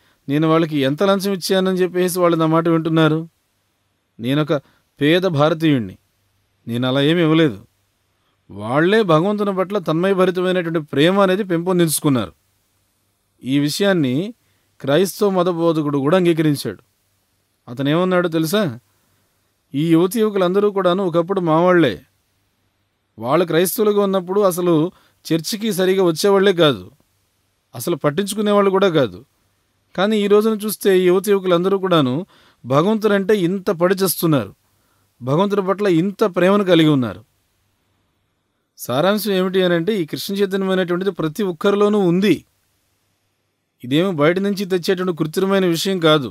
నేను వాళ్ళకి ఎంత లంచం ఇచ్చానని చెప్పేసి వాళ్ళు నా మాట వింటున్నారు. నేనొక పేద భారతీయుణ్ణి, నేను అలా ఏమి ఇవ్వలేదు. వాళ్లే భగవంతుని పట్ల తన్మయభరితమైనటువంటి ప్రేమ అనేది పెంపొందించుకున్నారు. ఈ విషయాన్ని క్రైస్తవ మతబోధకుడు కూడా అంగీకరించాడు. అతనేమన్నాడో తెలుసా, ఈ యువతి యువకులందరూ కూడాను ఒకప్పుడు మావాళ్లే, వాళ్ళు క్రైస్తవులుగా ఉన్నప్పుడు అసలు చర్చికి సరిగా వచ్చేవాళ్లే కాదు, అసలు పట్టించుకునేవాళ్ళు కూడా కాదు. కానీ ఈ రోజున చూస్తే ఈ యువతి యువకులందరూ కూడాను భగవంతుడు అంటే ఇంత పడిచేస్తున్నారు, భగవంతుడి పట్ల ఇంత ప్రేమను కలిగి ఉన్నారు. సారాంశం ఏమిటి అని అంటే, ఈ కృష్ణ చైతన్యమైనటువంటిది ప్రతి ఒక్కరిలోనూ ఉంది. ఇదేమి బయట నుంచి తెచ్చేటువంటి కృత్రిమైన విషయం కాదు.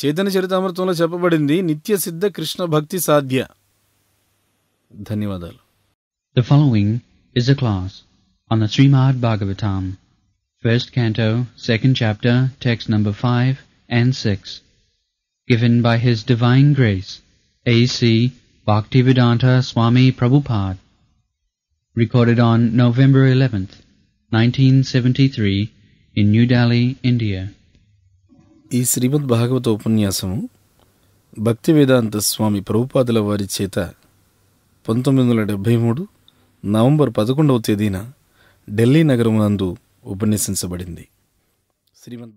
చైతన్య చరితామృతంలో చెప్పబడింది నిత్య సిద్ధ కృష్ణ భక్తి సాధ్య. ధన్యవాదాలు. The following is a class on the Srimad Bhagavatam, first canto, second chapter, text number five and six, given by His Divine Grace A C Bhaktivedanta Swami Prabhupada, recorded on November eleventh nineteen seventy-three in New Delhi, India. ఈ శ్రీమద్ భాగవత ఉపన్యాసము భక్తివేదాంత స్వామి ప్రభుపాదుల వారి చేత పంతొమ్మిది వందల డెబ్భై మూడు November పదకొండవ తేదీన ఢిల్లీ నగరం నందు ఉపన్యసించబడింది. శ్రీమద్